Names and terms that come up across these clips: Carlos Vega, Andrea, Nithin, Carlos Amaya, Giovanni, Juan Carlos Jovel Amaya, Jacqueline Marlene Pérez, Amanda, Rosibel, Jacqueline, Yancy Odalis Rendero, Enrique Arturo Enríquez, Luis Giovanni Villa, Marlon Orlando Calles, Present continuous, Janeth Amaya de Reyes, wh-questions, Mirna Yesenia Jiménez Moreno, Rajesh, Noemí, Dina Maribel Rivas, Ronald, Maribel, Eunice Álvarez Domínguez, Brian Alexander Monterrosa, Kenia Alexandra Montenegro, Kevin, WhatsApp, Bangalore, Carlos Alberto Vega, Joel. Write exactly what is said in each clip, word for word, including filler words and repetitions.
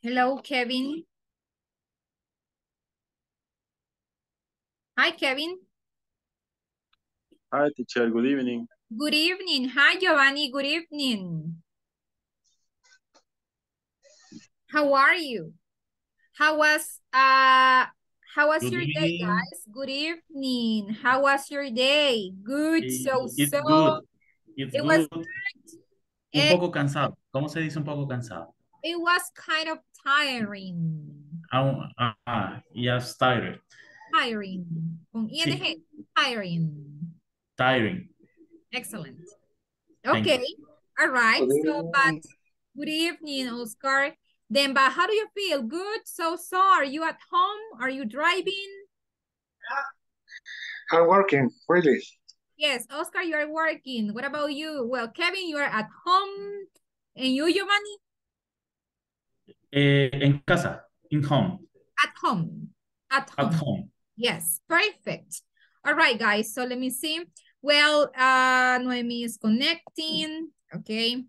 Hello, Kevin. Hi, Kevin. Hi, teacher. Good evening. Good evening. Hi, Giovanni. Good evening. How are you? How was uh how was good your evening. Day, guys? Good evening. How was your day? Good. It, so it's so good. It's it good. was good. Un it, poco cansado. ¿Cómo se dice un poco cansado? It was kind of tiring. Ah, uh, uh, yes, tired. Tiring. Con I N G, sí. Tiring. Tiring. Excellent. Okay. All right. So, but good evening, Oscar. Then, but how do you feel? Good? So, so, are you at home? Are you driving? I'm working, really. Yes, Oscar, you are working. What about you? Well, Kevin, you are at home. And you, Giovanni? Eh, en casa, in home. At home. At home. At home. Yes, perfect. All right, guys. So, let me see. Well, uh, Noemí is connecting. Okay.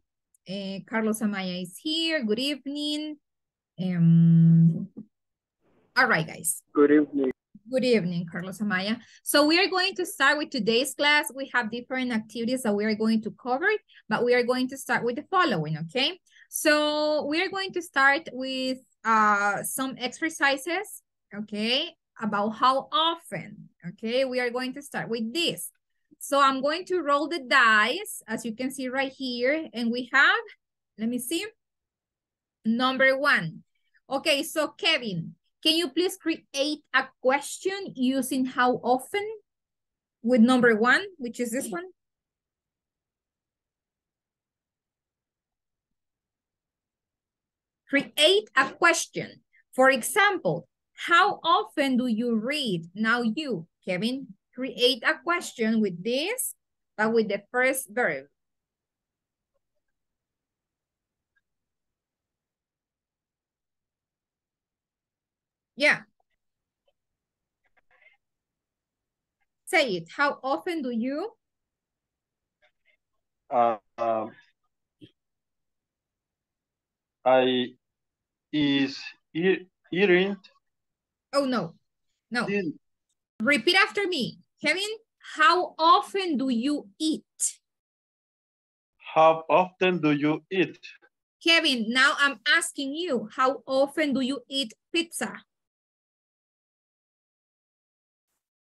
Uh, Carlos Amaya is here. Good evening. Um, all right, guys. Good evening. Good evening, Carlos Amaya. So we are going to start with today's class. We have different activities that we are going to cover, but we are going to start with the following, okay? So we are going to start with uh, some exercises, okay? About how often, okay? We are going to start with this. So I'm going to roll the dice, as you can see right here. And we have, let me see, number one. Okay, so Kevin, can you please create a question using how often with number one, which is this one? Create a question. For example, how often do you read? Now you, Kevin. Create a question with this, but with the first verb. Yeah. Say it. How often do you? Uh, um, I is e eating. Oh, no. No. In. Repeat after me. Kevin, how often do you eat? How often do you eat? Kevin, now I'm asking you, how often do you eat pizza?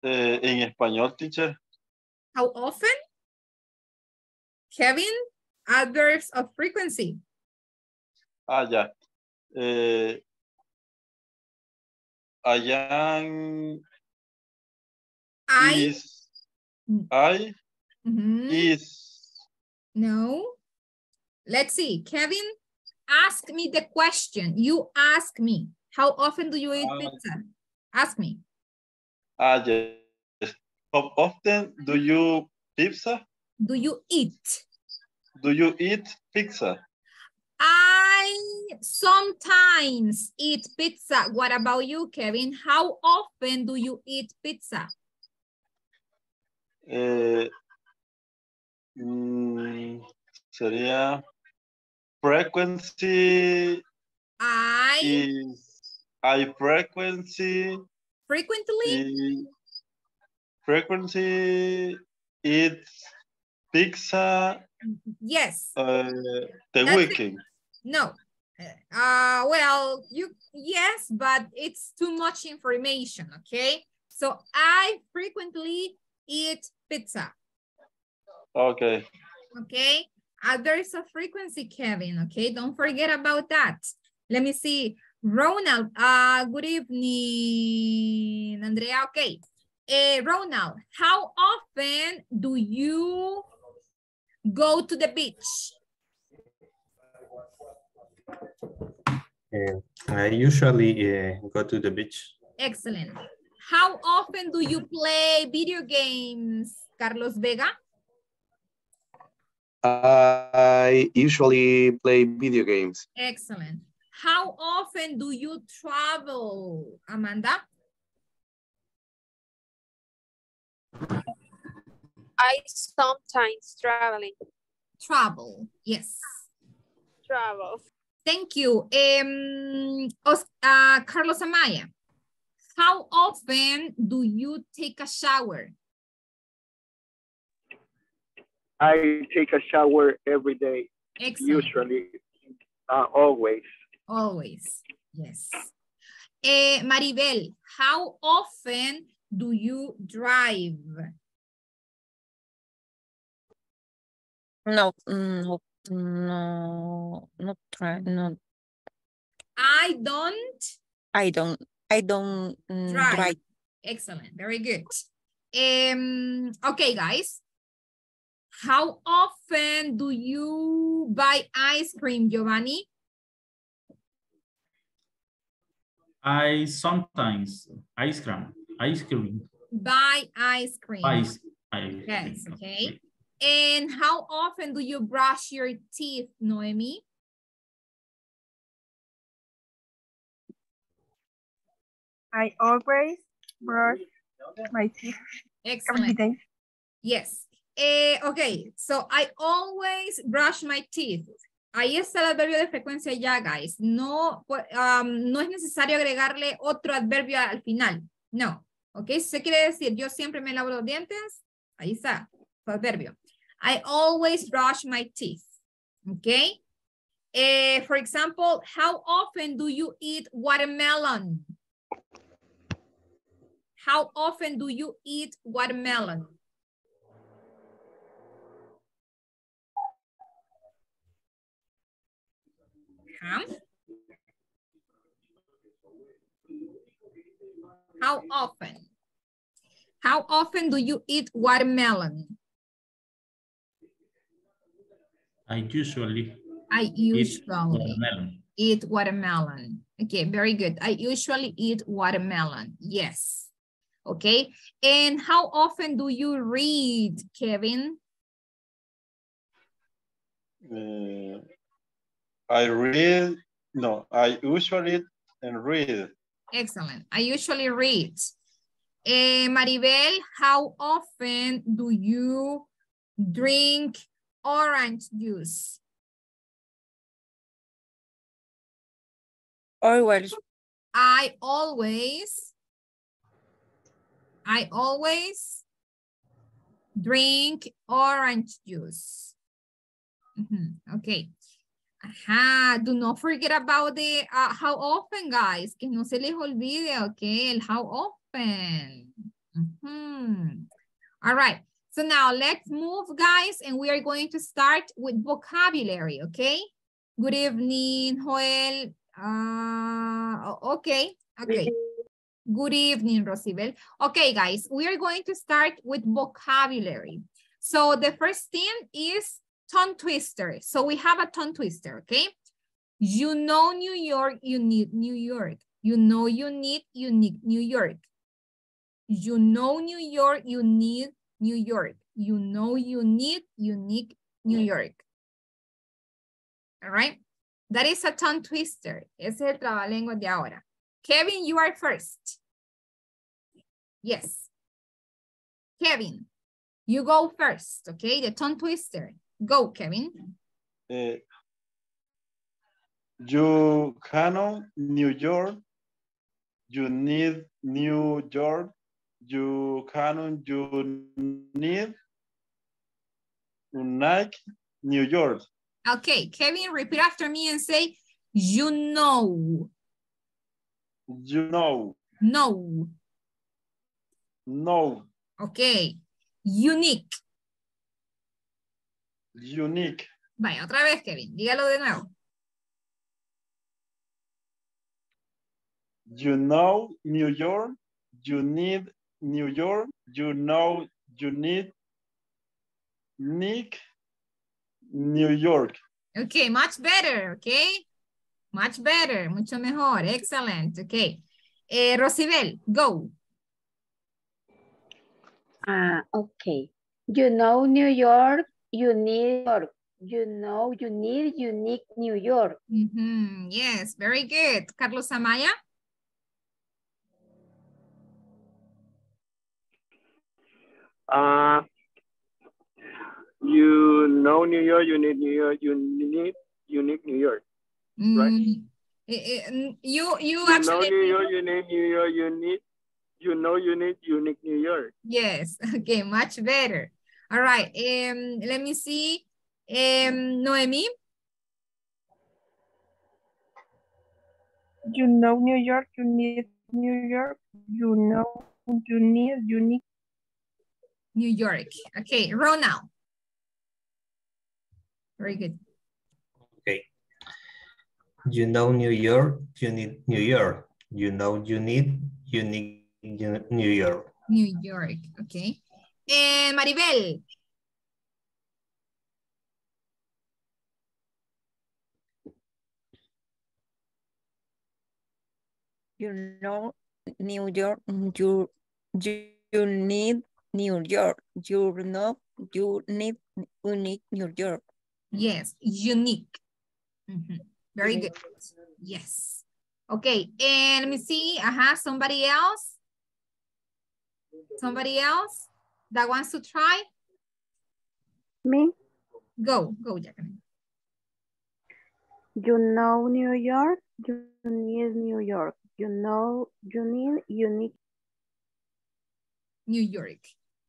Eh, en español, teacher. How often? Kevin, adverbs of frequency. Ah, ya. Yeah. Eh, allá... I is I mm-hmm. is no. Let's see, Kevin. Ask me the question. You ask me. How often do you eat uh, pizza? Ask me. Ah, uh, yes. How often do you pizza? Do you eat? Do you eat pizza? I sometimes eat pizza. What about you, Kevin? How often do you eat pizza? Eh, mm, sería frequency. I is I frequency frequently frequency it's pizza. Yes. Uh, the That's weekend. It. No. Uh well you yes, but it's too much information. Okay, so I frequently eat pizza. Okay. Okay. Others of frequency, Kevin. Okay. Don't forget about that. Let me see. Ronald. Uh, good evening, Andrea. Okay. Uh, Ronald, how often do you go to the beach? Uh, I usually uh, go to the beach. Excellent. How often do you play video games, Carlos Vega? I usually play video games. Excellent. How often do you travel, Amanda? I sometimes traveling. Travel, yes. Travel. Thank you. Um, uh, Carlos Amaya, how often do you take a shower? I take a shower every day. Excellent. Usually, uh, always. Always, yes. Uh, Maribel, how often do you drive? No, no, no, not try, no. I don't. I don't. I don't um, drive. drive. Excellent. Very good. Um. Okay, guys. How often do you buy ice cream, Giovanni? I sometimes ice cream. Ice cream. Buy ice cream. Ice. ice yes. Cream. Okay. And how often do you brush your teeth, Noemí? I always brush my teeth. Excellent. Every day. Yes. Eh, okay, so I always brush my teeth. Ahí está el adverbio de frecuencia ya, guys. No, um, no es necesario agregarle otro adverbio al final. No. Ok, si se quiere decir, yo siempre me lavo los dientes, ahí está su adverbio. I always brush my teeth. Ok. Eh, for example, how often do you eat watermelon? How often do you eat watermelon? How often? How often do you eat watermelon? I usually I usually eat watermelon. eat watermelon. Okay, very good. I usually eat watermelon. Yes. Okay. And how often do you read, Kevin? Uh, I read, no, I usually and read. Excellent. I usually read. Uh, Maribel, how often do you drink orange juice? Always. I always, I always drink orange juice. Mm-hmm. Okay. Ajá, do not forget about the uh, how often, guys. Que no se les olvide, okay, el how often. Mm-hmm. All right. So now let's move, guys, and we are going to start with vocabulary, okay? Good evening, Joel. Uh, okay, okay. Good evening, Rosibel. Okay, guys, we are going to start with vocabulary. So the first thing is tongue twister. So we have a tongue twister, okay? You know New York, you need New York. You know you need, you need New York. You know New York, you need New York. You know you need, you need New York. All right? That is a tongue twister. Ese es el trabalenguas de ahora. Kevin, you are first. Yes. Kevin, you go first, okay? The tongue twister. Go, Kevin. Uh, you cannot New York. You need New York. You cannot. You need Nike New York. Okay, Kevin, repeat after me and say, you know. You know. No. No. Okay. Unique. Unique. Vaya, otra vez, Kevin. Dígalo de nuevo. You know New York. You need New York. You know you need Nick New York. Okay, much better. Okay. Much better. Mucho mejor. Excellent. Okay. Eh, Rosibel, go. Uh, okay. You know New York. You need, you know, you need unique New York. Mm-hmm. Yes, very good. Carlos Amaya? Uh, you know New York, you need New York, you need unique New York. mm, right? You you, you actually know New York, unique New York, unique. You know, you need unique New York. Yes. Okay. Much better. All right. Um. Let me see. Um. Noemí. You know New York. You need New York. You know you need unique New York. Okay. Ronald. Very good. Okay. You know New York. You need New York. You know you need unique New York. New York, okay. Eh, Maribel. You know New York, you, you, you need New York. You know you need unique New York. Yes, unique. Mm-hmm. Very unique. Good. Yes. Okay, and let me see. Uh-huh, somebody else. Somebody else that wants to try? Me? Go, go, Jacqueline. You know New York, you need New York. You know, you need unique New York.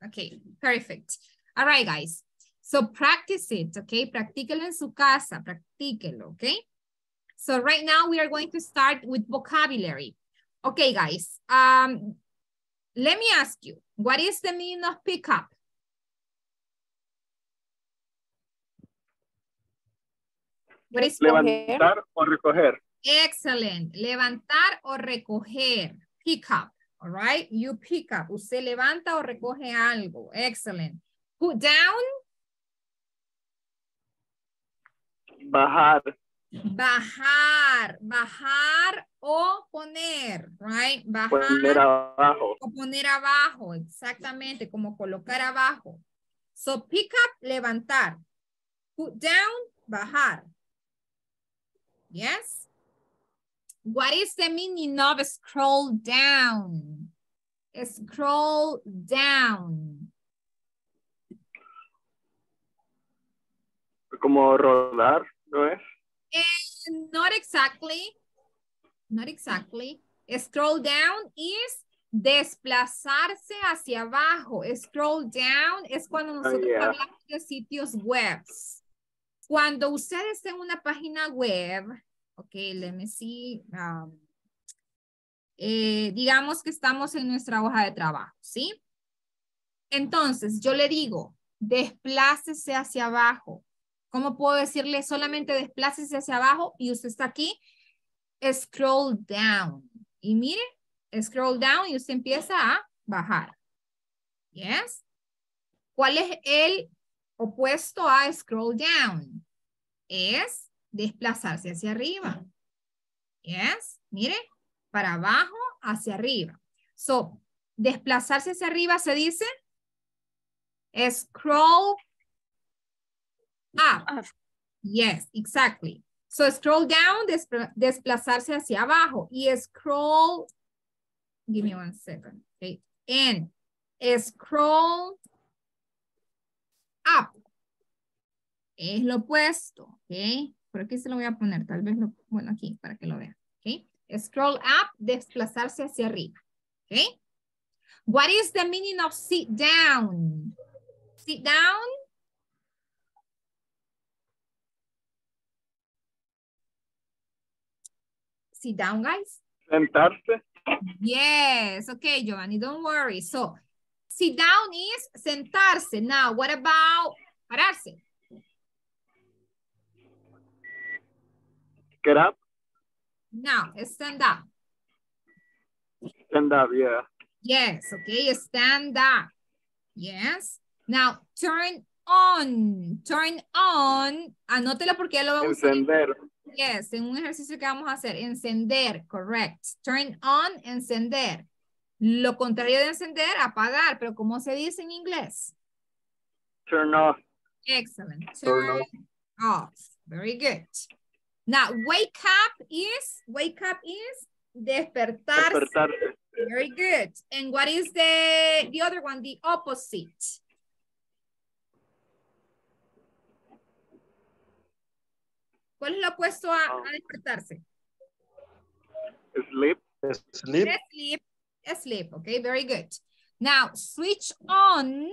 Okay, perfect. All right, guys. So practice it, okay? Practíquelo en su casa, practíquelo, okay? So right now we are going to start with vocabulary. Okay, guys. Um. Let me ask you, what is the meaning of pick up? What is levantar o recoger? Excellent. Levantar o recoger. Pick up. All right. You pick up. Usted levanta o recoge algo. Excellent. Put down. Bajar. Bajar, bajar o poner, right? Bajar poner abajo. O poner abajo, exactamente, como colocar abajo. So, pick up, levantar. Put down, bajar. Yes? What is the meaning of scroll down? Scroll down. Como rodar, ¿no es? And not exactly, not exactly. Scroll down is desplazarse hacia abajo. Scroll down es cuando nosotros oh, yeah. hablamos de sitios web. Cuando ustedes en una página web, ok, let me see. Um, eh, digamos que estamos en nuestra hoja de trabajo, ¿sí? Entonces, yo le digo, desplácese hacia abajo. ¿Cómo puedo decirle? Solamente desplácese hacia abajo y usted está aquí. Scroll down. Y mire, scroll down y usted empieza a bajar. Yes. ¿Cuál es el opuesto a scroll down? Es desplazarse hacia arriba. Yes. Mire, para abajo, hacia arriba. So, desplazarse hacia arriba se dice scroll up. Yes, exactly. So scroll down, despl desplazarse hacia abajo. Y scroll, give me one second. Okay. And scroll up. Es lo opuesto. Okay. Por aquí se lo voy a poner, tal vez, lo, bueno, aquí para que lo vean. Okay. Scroll up, desplazarse hacia arriba. Okay. What is the meaning of sit down? Sit down. Sit down, guys. Sentarse. Yes. Okay, Giovanni, don't worry. So, sit down is sentarse. Now, what about pararse? Get up. Now, stand up. Stand up, yeah. Yes, okay, stand up. Yes. Now, turn on. Turn on. Anótela porque ya lo vamos a encender. Yes, en un ejercicio que vamos a hacer, encender, correct. Turn on, encender. Lo contrario de encender, apagar, pero ¿cómo se dice en inglés? Turn off. Excellent. Turn, Turn off. off. Very good. Now, wake up is, wake up is, despertarse. despertarse. Very good. And what is the, the other one, the opposite? ¿Cuál es lo opuesto a, a despertarse? Sleep. Sleep. Sleep. Sleep. Okay, very good. Now, switch on.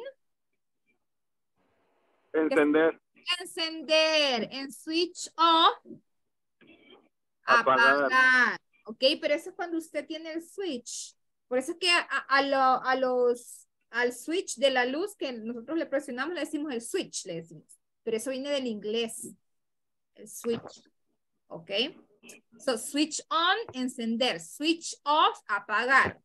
Encender. Encender. And switch off. Apagar. Apagar. Ok, pero eso es cuando usted tiene el switch. Por eso es que a, a, lo, a los, al switch de la luz que nosotros le presionamos le decimos el switch, le decimos. Pero eso viene del inglés. El switch. Ok. So, switch on, encender. Switch off, apagar.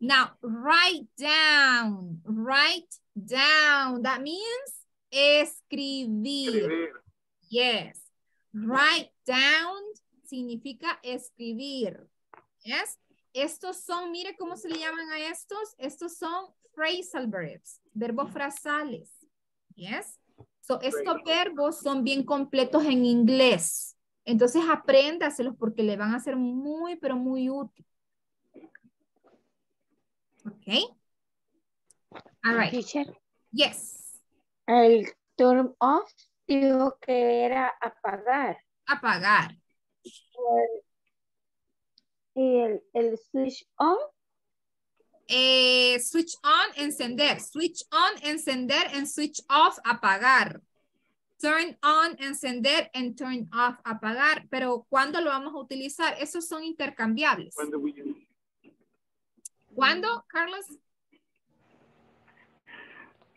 Now, write down. Write down. That means escribir. Escribir. Yes. Write down significa escribir. Yes. Estos son, mire cómo se le llaman a estos. Estos son phrasal verbs, verbos frasales. Yes. So, estos verbos son bien completos en inglés. Entonces, apréndaselos porque le van a ser muy, pero muy útil. Ok. All right. Teacher. Yes. El turn off dijo que era apagar. Apagar. ¿Y el, el switch on? Eh, switch on, encender. Switch on, encender. And switch off, apagar. Turn on, encender. And turn off, apagar. Pero ¿cuándo lo vamos a utilizar? Esos son intercambiables. ¿Cuándo, ¿Cuándo Carlos?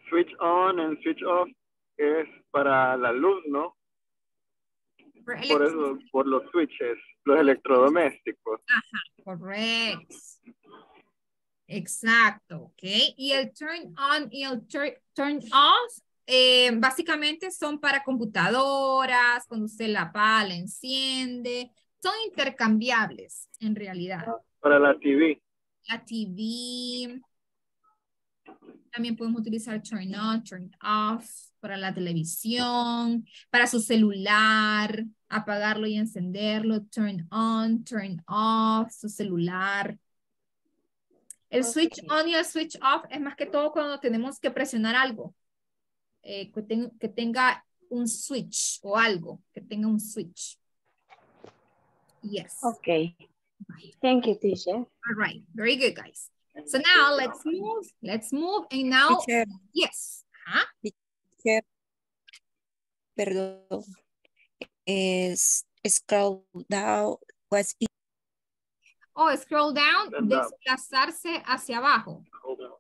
Switch on and switch off es para la luz, ¿no? Por eso, por los switches, los electrodomésticos. Ajá, correcto. Exacto, ok. Y el turn on y el tur turn off, eh, básicamente son para computadoras, cuando usted la pala, la enciende. Son intercambiables, en realidad. Para la T V. La T V. También podemos utilizar turn on, turn off, para la televisión, para su celular, apagarlo y encenderlo, turn on, turn off, su celular. El okay. switch on y el switch off es más que todo cuando tenemos que presionar algo, eh, que, te, que tenga un switch o algo, que tenga un switch. Yes. Okay. Thank you, teacher. All right. Very good, guys. So now let's move. Let's move. And now, teacher. Yes. Huh? Teacher. Perdón. Es, scroll down. Was it? Oh, scroll down. Stand desplazarse down. Hacia abajo. Scroll down.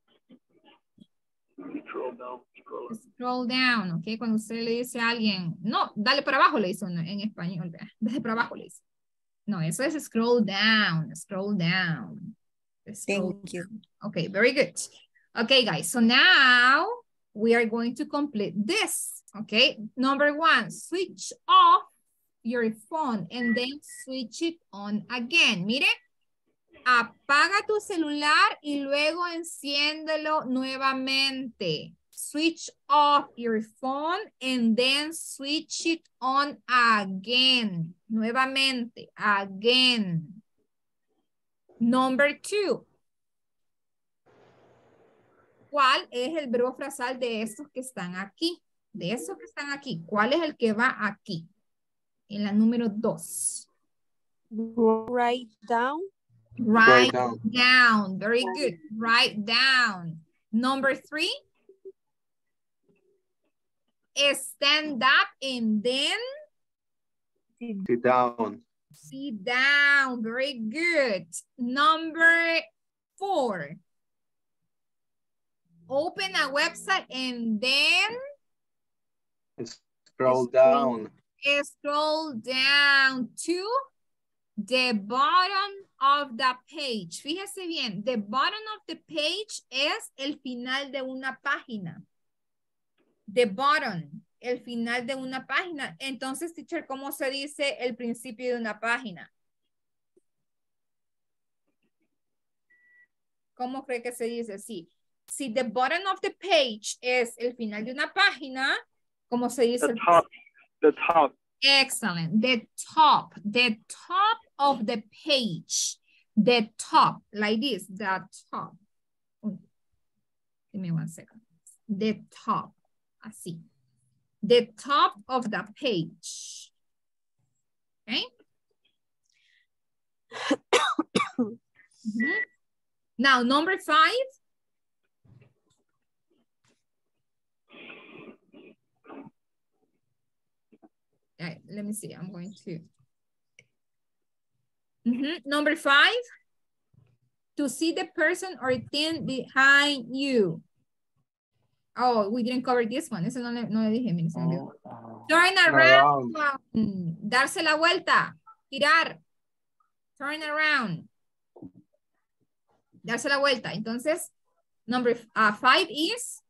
Scroll down. Scroll, scroll down. Okay. Cuando usted le dice a alguien, no, dale para abajo, le dice uno en español. Dale para abajo, le dice. No, eso es scroll down. Scroll down. Thank you. Okay, very good. Okay, guys, so now we are going to complete this. Okay, number one, switch off your phone and then switch it on again. Mire, apaga tu celular y luego enciéndelo nuevamente. Switch off your phone and then switch it on again. Nuevamente, again. Number two. ¿Cuál es el verbo frasal de estos que están aquí? De esos que están aquí. ¿Cuál es el que va aquí? En la número dos. Write down. Write down. down. Very good. Write down. Number three. Stand up and then. Sit down. Sit down. Very good. Number four. Open a website and then. Scroll, scroll down. Scroll down to the bottom of the page. Fíjese bien. The bottom of the page es el final de una página. The bottom. El final de una página. Entonces, teacher, ¿cómo se dice el principio de una página? ¿Cómo cree que se dice? Sí. Si the bottom of the page es el final de una página, ¿cómo se dice? The top. The top. Excellent. The top. The top of the page. The top. Like this. The top. Oh, give me one second. The top. Así. The top of the page. Okay. Mm-hmm. Now, number five. All right, let me see. I'm going to. Mm-hmm. Number five. To see the person or thing behind you. Oh, we didn't cover this one. Eso no le, no le dije. Mire, se me olvidó. Turn around. around. Darse la vuelta. Girar. Turn around. Darse la vuelta. Entonces, number uh, five is?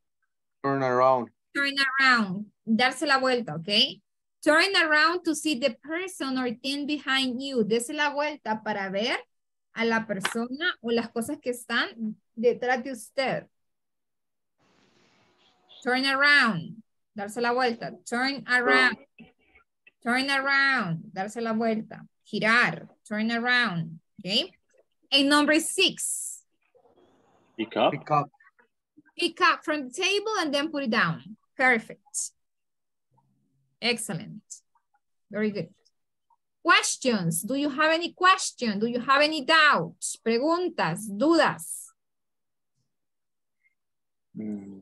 Turn around. Turn around. Darse la vuelta, okay? Turn around to see the person or thing behind you. Dese la vuelta para ver a la persona o las cosas que están detrás de usted. Turn around. Darse la vuelta. Turn around. Turn around. Darse la vuelta. Girar. Turn around. Okay. And number six. Pick up. Pick up. Pick up from the table and then put it down. Perfect. Excellent. Very good. Questions. Do you have any question? Do you have any doubts? Preguntas, dudas. Mm.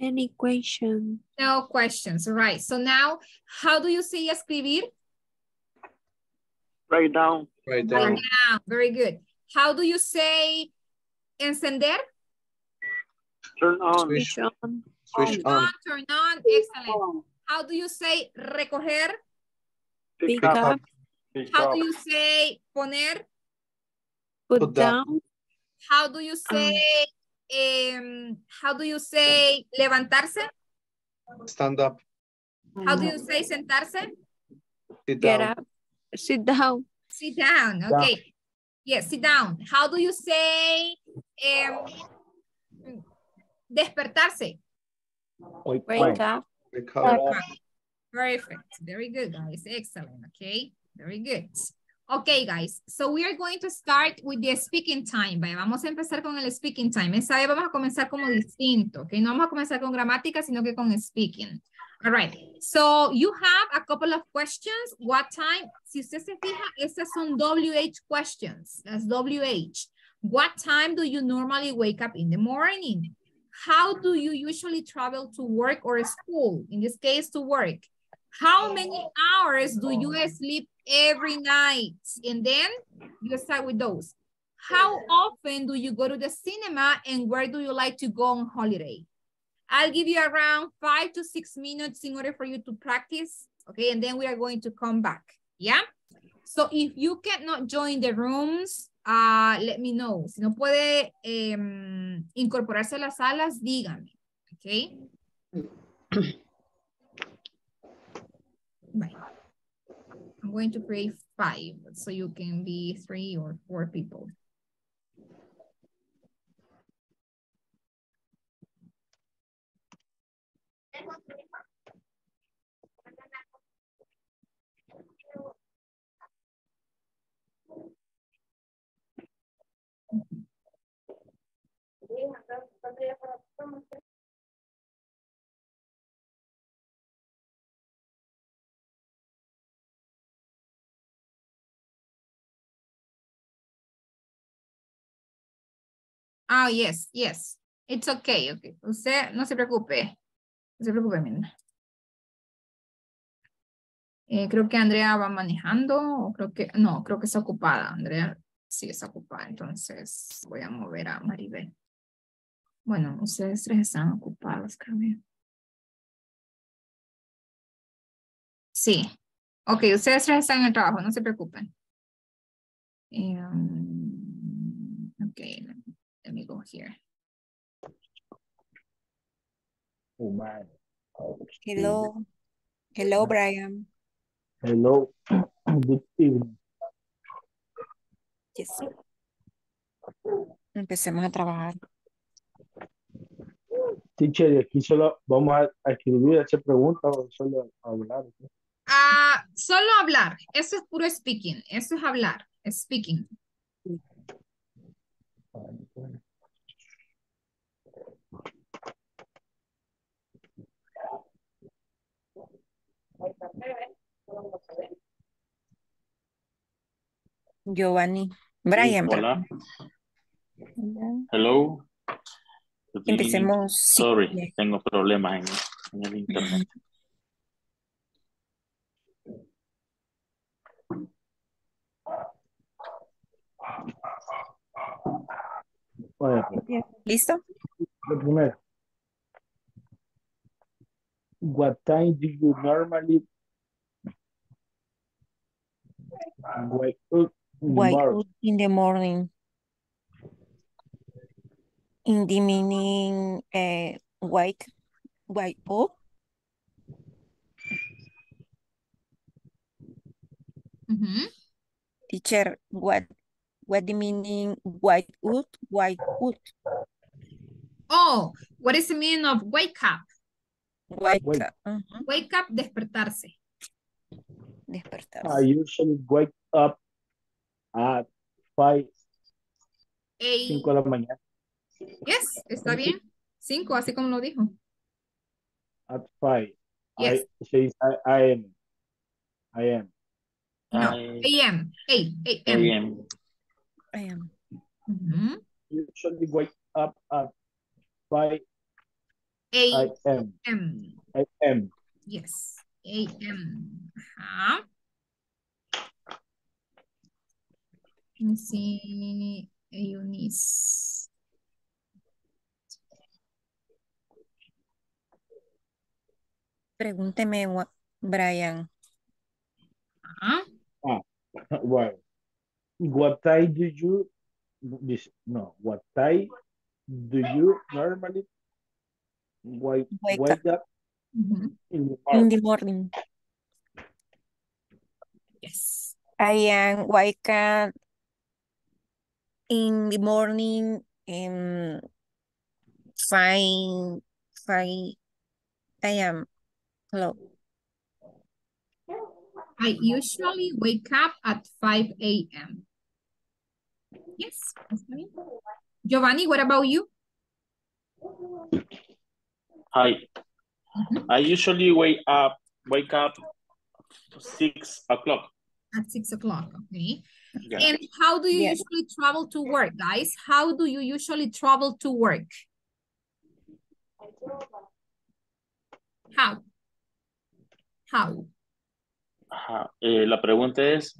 Any question? No questions. All right. So now, how do you say escribir? Write down. Write down. Write down. Very good. How do you say encender? Turn on. Switch on. Switch on. on. Turn on. Excellent. How do you say recoger? Pick, Pick up. up. Pick How up. do you say poner? Put, Put down. down. How do you say um, how do you say levantarse? Stand up. How do you say sentarse? Sit down. Get up. Sit down. Sit down. Okay. Down. Yes, sit down. How do you say um, despertarse? Wake, Wake up. Wake up. Okay. Perfect. Very good, guys. Excellent. Okay. Very good. Okay, guys. So we are going to start with the speaking time. Vaya, vamos a empezar con el speaking time. Esta vez vamos a comenzar como distinto. Okay. No vamos a comenzar con gramática, sino que con speaking. All right. So you have a couple of questions. What time? Si usted se fija, estas son W H questions. That's W H. What time do you normally wake up in the morning? How do you usually travel to work or school? In this case, to work. How many hours do you sleep every night? And then you start with those. How often do you go to the cinema and where do you like to go on holiday? I'll give you around five to six minutes in order for you to practice. Okay, and then we are going to come back. Yeah? So if you cannot join the rooms, Uh, let me know. Si no puede um, incorporarse a las salas, dígame. Okay. Right. I'm going to create five so you can be three or four people. Oh, yes, yes. It's okay, okay. Usted no se preocupe. No se preocupe, Mirna. Eh, creo que Andrea va manejando. O creo que, no, creo que está ocupada, Andrea. Sí, está ocupada. Entonces voy a mover a Maribel. Bueno, ustedes tres están ocupados, creo. Sí. Ok, ustedes tres están en el trabajo, no se preocupen. Um, ok, let, let me go here. Hello. Hello, Brian. Hello. Good evening. Yes. Empecemos a trabajar. Teacher, ¿y aquí solo vamos a escribir, hacer preguntas o solo hablar? Ah, solo hablar. Eso es puro speaking. Eso es hablar. Speaking. Ahí está Kevin. Vamos a ver. Giovanni. Brian. Hola. Hola. Hello. Empecemos. Sorry, sí. Tengo problemas en, en el internet. ¿Listo? Lo primero. What time do you normally wake up in the morning? In the morning. In the meaning, uh, wake, wake up. Mm-hmm. Teacher, what? What the meaning wake up, wake up? Oh, what is the meaning of wake up? Wake, wake up. Uh-huh. Wake up, despertarse. Despertarse. I usually wake up at five, eight. Cinco de la mañana. Yes, está bien. Cinco, así como lo dijo. At five. Yes. I, she is, I, I am. I am. No, a m. a m. I am. Mm-hmm. You should wake up at five a m. a m. Yes. a m. Uh-huh. Let me see. Eunice. Pregúnteme, Brian. Uh-huh. Ah, wow. What time do you this no what time do you normally wake, wake, wake up, up mm-hmm. in, the in the morning? Yes, I am wake up in the morning and five five a m. Hello. I usually wake up at five a m Yes, that's me. Giovanni, what about you? Hi. Mm-hmm. I usually wake up wake up six o'clock. At six o'clock, okay. Yeah. And how do you yes. usually travel to work, guys? How do you usually travel to work? How? How? Ajá. Eh, la pregunta es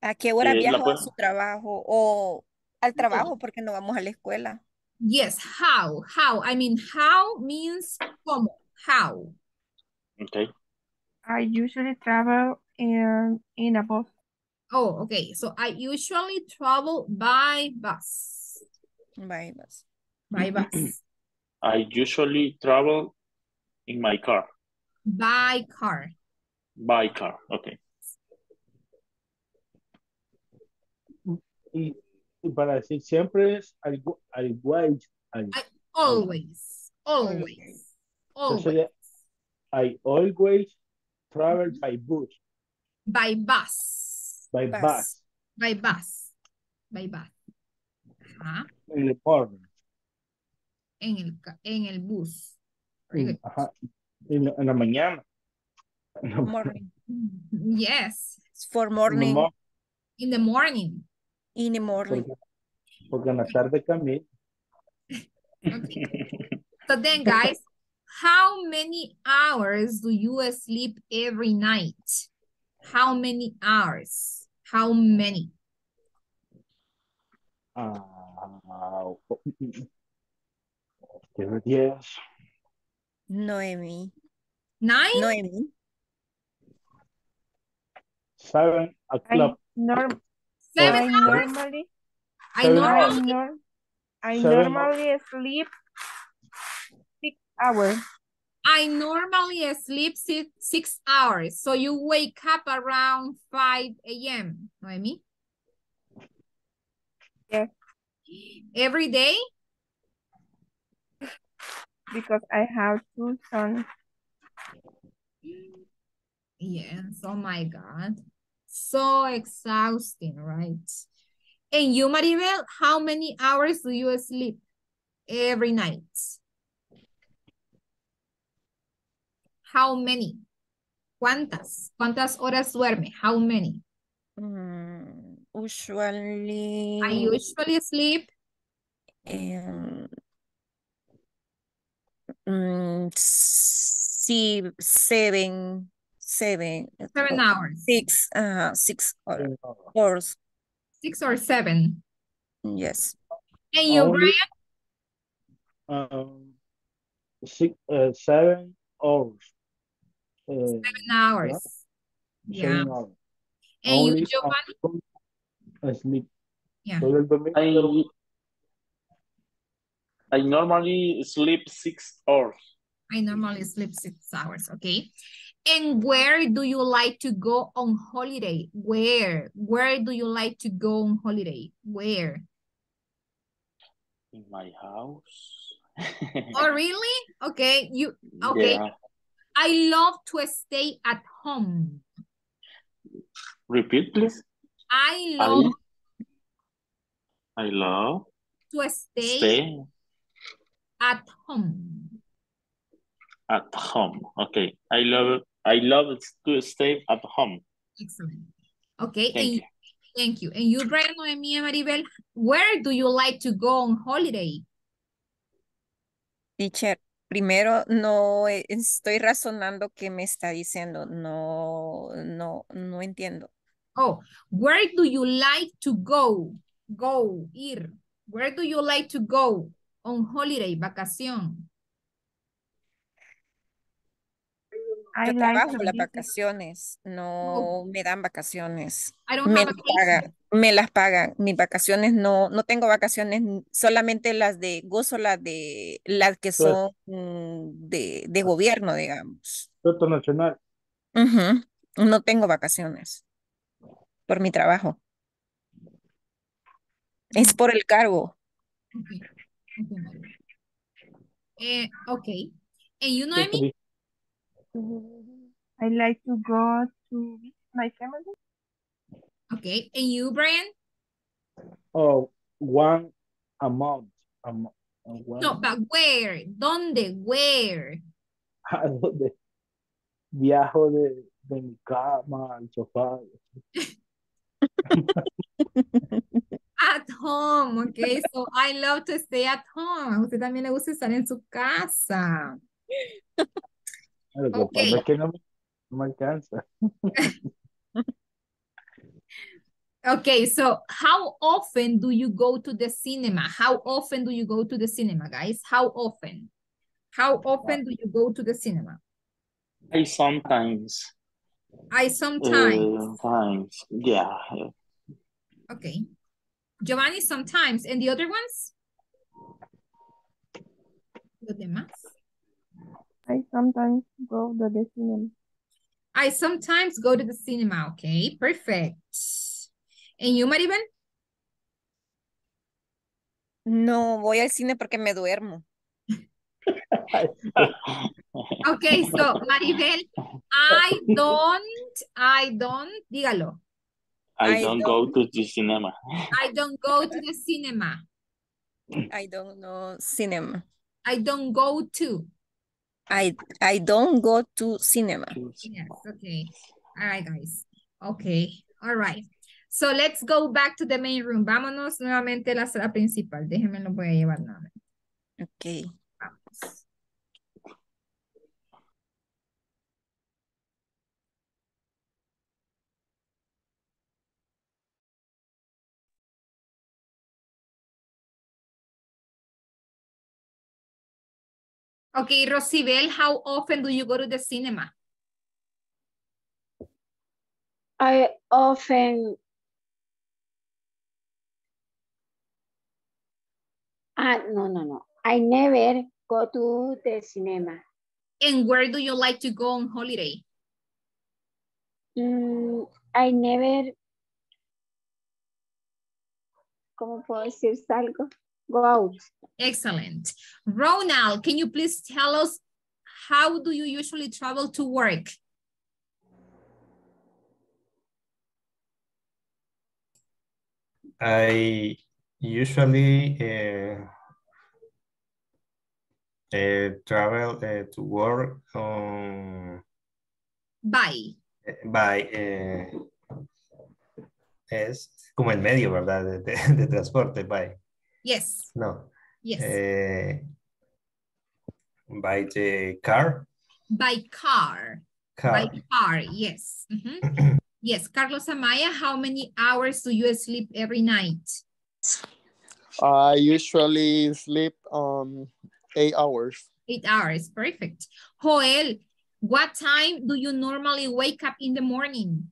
¿a qué hora eh, viajo a su trabajo o al trabajo porque no vamos a la escuela? Yes, how, how, I mean how means cómo, how. Okay. I usually travel in, in a bus. Oh, okay, so I usually travel by bus. By bus. By bus. I usually travel in my car. By car. By car, okay. Y, y para decir siempre es I, I, wait, I, I always, always, always. Entonces, I always travel by bus. By bus. By bus. bus. By bus. By bus. Ajá. En el morning. En el, en el bus. Sí, ajá. En la, en la mañana. Morning. Yes, it's for morning. In the morning. In the morning. Porque en la tarde camino. Okay. So then, guys, how many hours do you sleep every night? How many hours? How many? Ah, uh, diez. Noemí. Nine? Noemí. Seven o'clock. Seven I hours? Normally, I normally, hours. I normally hours. sleep six hours. I normally sleep six, six hours. So you wake up around five a m Noemí? Yes. Every day? Because I have two sons. Yes, oh my God. So exhausting, right? And you, Maribel, how many hours do you sleep every night? how many? ¿Cuántas? ¿Cuántas horas duerme? How many? Mm, usually. I usually sleep. Um, mm, see, seven, seven. Seven oh, hours. Six, uh, six hours. Or, six or seven. Yes. And you, Brian? Um, six, uh, seven hours. Uh, seven hours. Yeah. Seven yeah. Hours. And only you, Giovanni? I sleep. Yeah. I, I normally sleep six hours. I normally sleep six hours, okay. And where do you like to go on holiday? Where? Where do you like to go on holiday? Where? In my house. Oh, really? Okay. You okay. Yeah. I love to stay at home. Repeat, please. I love. I, I love. To stay, stay at home. At home. Okay. I love. I love to stay at home. Excellent. Okay. Thank and, you. Thank you. And you, Brian, Noemí, Maribel, where do you like to go on holiday? Teacher. Primero, no estoy razonando qué me está diciendo. No, no, no entiendo. Oh, where do you like to go? Go, ir. Where do you like to go? On holiday, vacación. I Yo like trabajo las vacaciones. No, no me dan vacaciones. I don't me, have las pagan, me las pagan. Mis vacaciones no, no tengo vacaciones, solamente las de gozo, las de las que son de, de gobierno, digamos. Puerto nacional. Uh-huh. No tengo vacaciones por mi trabajo. Es por el cargo. Okay. Eh, okay. ¿Y you know I mean? I like to go to my family. Okay, and you, Brian? Oh, one a month. A month a no, but where? ¿Dónde? Where? ¿A dónde? Viajo de, de mi cama al sofá. At home, okay? So I love to stay at home. Usted también le gusta estar en su casa. Okay. Okay, so how often do you go to the cinema? How often do you go to the cinema, guys? How often? How often do you go to the cinema? I sometimes. I sometimes. Sometimes, yeah. Okay. Giovanni, sometimes. And the other ones? Los demás. I sometimes go to the cinema. I sometimes go to the cinema. Okay, perfect. And you, Maribel? No, voy al cine porque me duermo. Okay, so Maribel, I don't, I don't, dígalo. I, I don't, don't go to the cinema. I don't go to the cinema. I don't know cinema. I don't go to. I, I don't go to cinema. Yes, okay. All right, guys. Okay, all right. So let's go back to the main room. Vámonos nuevamente a la sala principal. Déjenme, lo voy a llevar nuevamente. Okay. Vamos. Okay, Rosibel, how often do you go to the cinema? I often, uh, no, no, no. I never go to the cinema. And where do you like to go on holiday? Mm, I never, ¿cómo puedo decir algo? Go out. Excellent. Ronald, can you please tell us how do you usually travel to work? I usually uh, Uh, travel uh, to work um, by by uh, es como el medio, verdad, de, de, de transporte. By yes no yes uh, by the car by car, car. by car yes mm-hmm. Yes, Carlos Amaya, how many hours do you sleep every night? I usually sleep um Eight hours. Eight hours, perfect. Joel, what time do you normally wake up in the morning?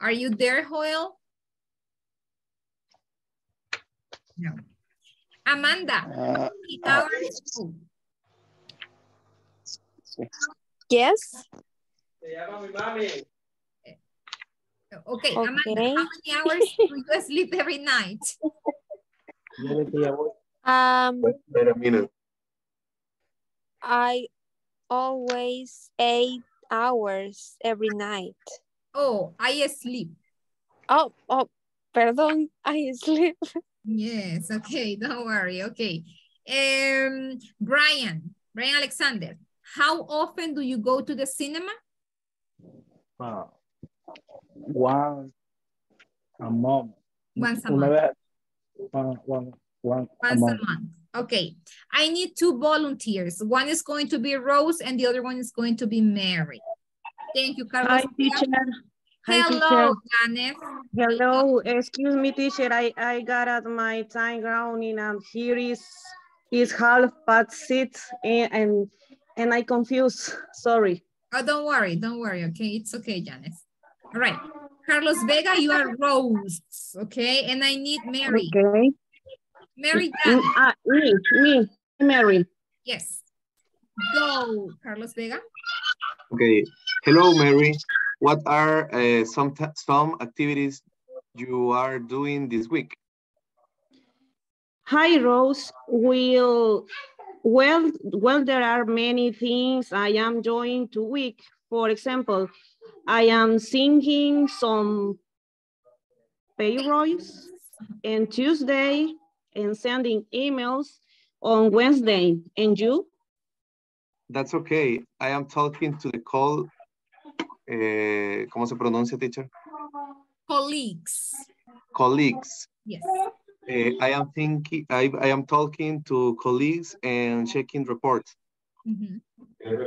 Are you there, Joel? No. Amanda, how many hours do you? Yes. Okay, okay. Amanda, how many hours do you sleep every night? Um, Wait a minute. I always eight hours every night. Oh, I sleep. Oh, oh, perdón, I sleep. Yes, okay, don't worry, okay. Um, Brian, Brian Alexander, how often do you go to the cinema? Wow. Once a month. Once a month. One, one, one Once a month. a month. Okay. I need two volunteers. One is going to be Rose and the other one is going to be Mary. Thank you, Carlos. Hi, teacher. Hello, Janeth. Hello. Excuse me, teacher. I, I got at my time grounding and here is, is half past six and, and, and I confused. Sorry. Oh, don't worry. Don't worry. Okay. It's okay, Janeth. All right, Carlos Vega, you are Rose, okay? And I need Mary. Okay. Mary, uh, me, me, Mary. Yes. Go, Carlos Vega. Okay. Hello, Mary. What are uh, some some activities you are doing this week? Hi, Rose. We'll, well, well, there are many things I am doing this week. For example, I am singing some payrolls on Tuesday and sending emails on Wednesday. And you? That's okay. I am talking to the call. Eh, ¿Cómo se pronuncia, teacher? Colleagues. Colleagues. Yes. Eh, I am thinking. I, I am talking to colleagues and checking reports. Mm-hmm.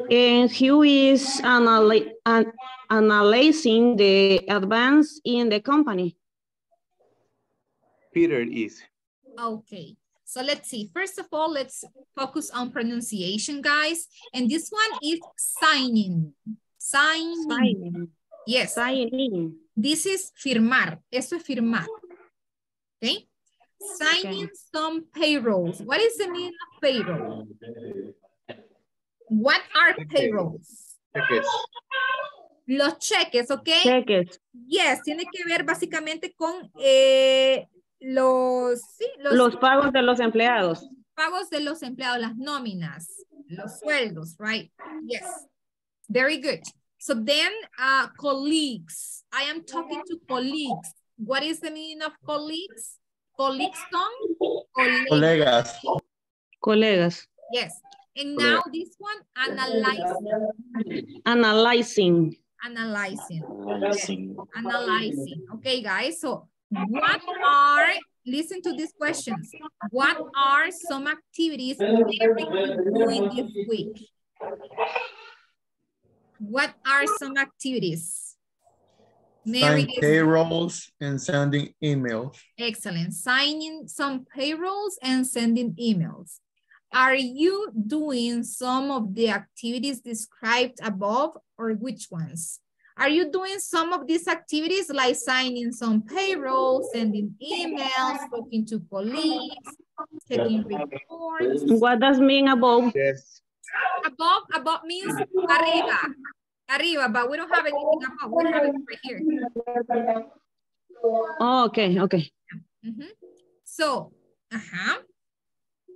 And who is anal an analyzing the advance in the company? Peter is. Okay, so let's see. First of all, let's focus on pronunciation, guys. And this one is signing. Signing. Signing. Yes. Signing. This is firmar. Eso es firmar. Okay. Signing okay. some payrolls. What is the meaning of payroll? What are cheques. payrolls? Cheques. Los cheques, ¿ok? Cheques. Yes, tiene que ver básicamente con eh, los, sí, los... Los pagos de los empleados. Pagos de los empleados, las nóminas, los sueldos, right? Yes. Very good. So then, uh, colleagues. I am talking to colleagues. What is the meaning of colleagues? Colleagues, Tom? Colegas. Colegas. Yes. And now this one, analyzing. Analyzing. Analyzing. Analyzing. Yes. Analyzing. Okay, guys. So what are, listen to these questions. What are some activities everyone doing this week? What are some activities? Signing payrolls and sending emails. Excellent. Signing some payrolls and sending emails. Are you doing some of the activities described above or which ones? Are you doing some of these activities like signing some payrolls, sending emails, talking to colleagues, taking reports? What does mean above? Yes. Above, above means arriba, arriba, but we don't have anything above. We have it right here. Oh, okay, okay. Mm-hmm. So, uh-huh.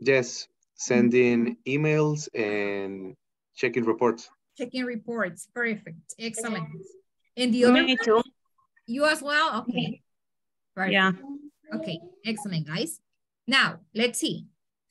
Yes. Sending emails and checking reports. Checking reports, perfect, excellent. And the other, you as well, okay. Perfect. Yeah. Okay, excellent, guys. Now, let's see.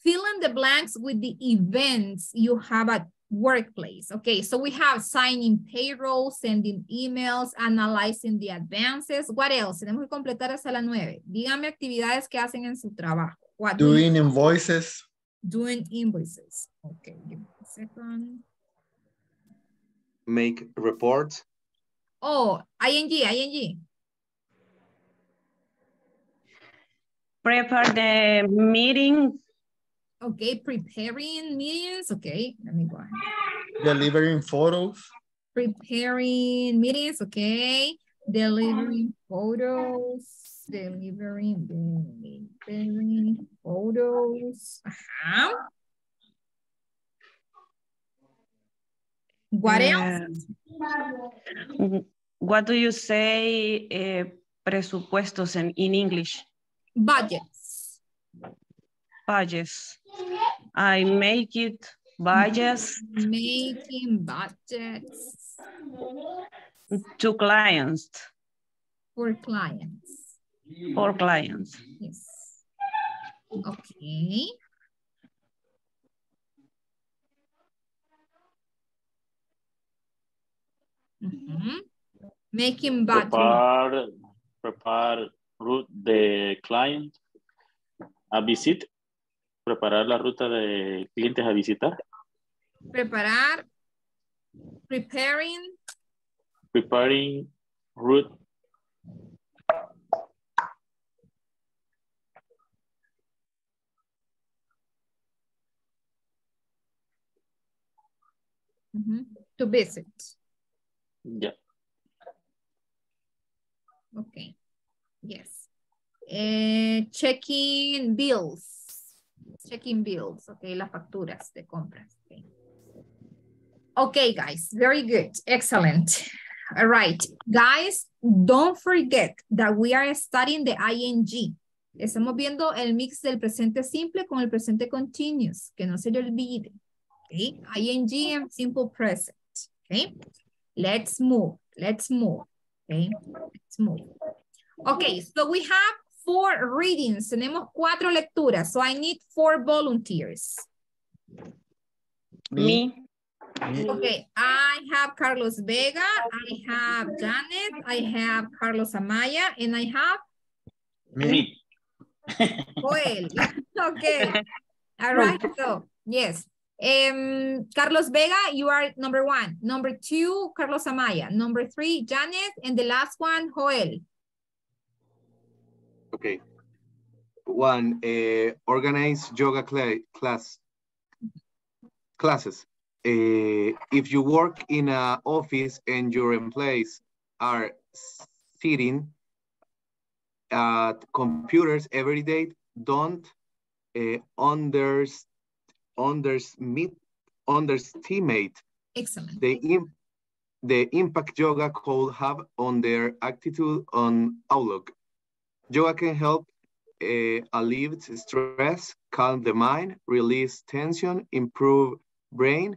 Fill in the blanks with the events you have at workplace. Okay, so we have signing payroll, sending emails, analyzing the advances. What else? Tenemos que completar hasta las nueve. Díganme actividades que hacen en su trabajo. What Doing do invoices. Doing invoices. Okay, give me a second. Make reports. Oh, ing, ing. Prepare the meeting. Okay, preparing meetings. Okay, let me go ahead. Delivering photos. Preparing meetings, okay. Delivering photos. Delivering, delivering photos. Uh-huh. What else? Uh, what do you say uh, presupuestos in, in English? Budgets. Budgets. I make it budgets. Making budgets. To clients. For clients. For clients. Yes. Okay. Mm-hmm. Making budget. Prepare, prepare route the client a visit. Preparar la ruta de clientes a visitar. Preparar. Preparing. Preparing route. Mm-hmm. To visit. Yeah. Okay. Yes. Uh, checking bills. Checking bills, okay, las facturas de compras. Okay. Okay, guys, very good, excellent. All right, guys, don't forget that we are studying the I N G. Estamos viendo el mix del presente simple con el presente continuous, que no se le olvide. Okay, I N G and simple present. Okay, let's move, let's move. Okay, let's move. Okay, so we have four readings, tenemos cuatro lecturas, so I need four volunteers. Me. Okay, I have Carlos Vega, I have Janeth, I have Carlos Amaya, and I have? Me. Joel, okay. All right, so, yes. Um, Carlos Vega, you are number one. Number two, Carlos Amaya. Number three, Janeth, and the last one, Joel. Okay. One, uh, organize yoga cl class classes. Uh, if you work in an office and your employees are sitting at computers every day, don't uh, under underestimate underestimate Excellent. the imp the impact yoga could have on their attitude on outlook. Yoga can help uh, alleviate stress, calm the mind, release tension, improve brain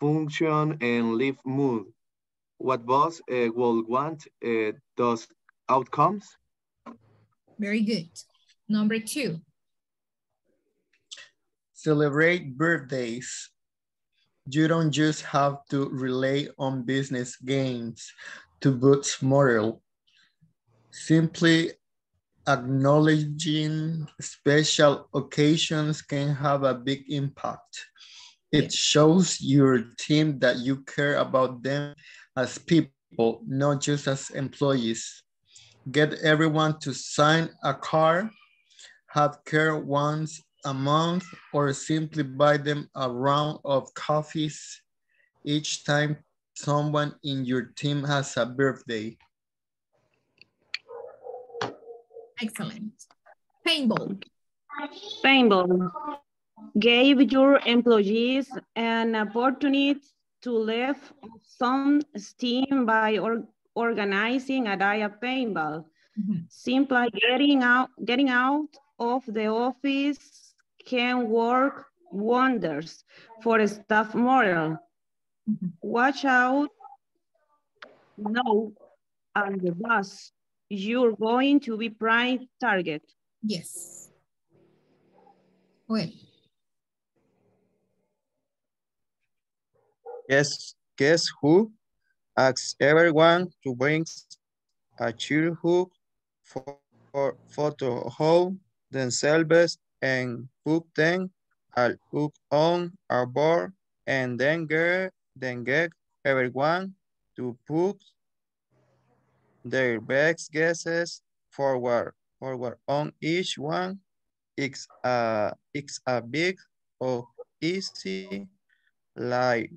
function, and lift mood. What boss uh, will want uh, those outcomes. Very good. Number two. Celebrate birthdays. You don't just have to rely on business gains to boost morale. Simply acknowledging special occasions can have a big impact. It shows your team that you care about them as people, not just as employees. Get everyone to sign a card, have care once a month, or simply buy them a round of coffees each time someone in your team has a birthday. Excellent. Paintball. Paintball. Give your employees an opportunity to live some steam by or organizing a day of paintball. Mm-hmm. Simply getting out, getting out of the office can work wonders for staff morale. Mm-hmm. Watch out, no, and the boss you're going to be prime target? Yes. Well. Yes, guess who asks everyone to bring a cheerful photo of themselves and put them up on a board and then get, then get everyone to put their best guesses forward, forward on each one. It's a, it's a big or easy like.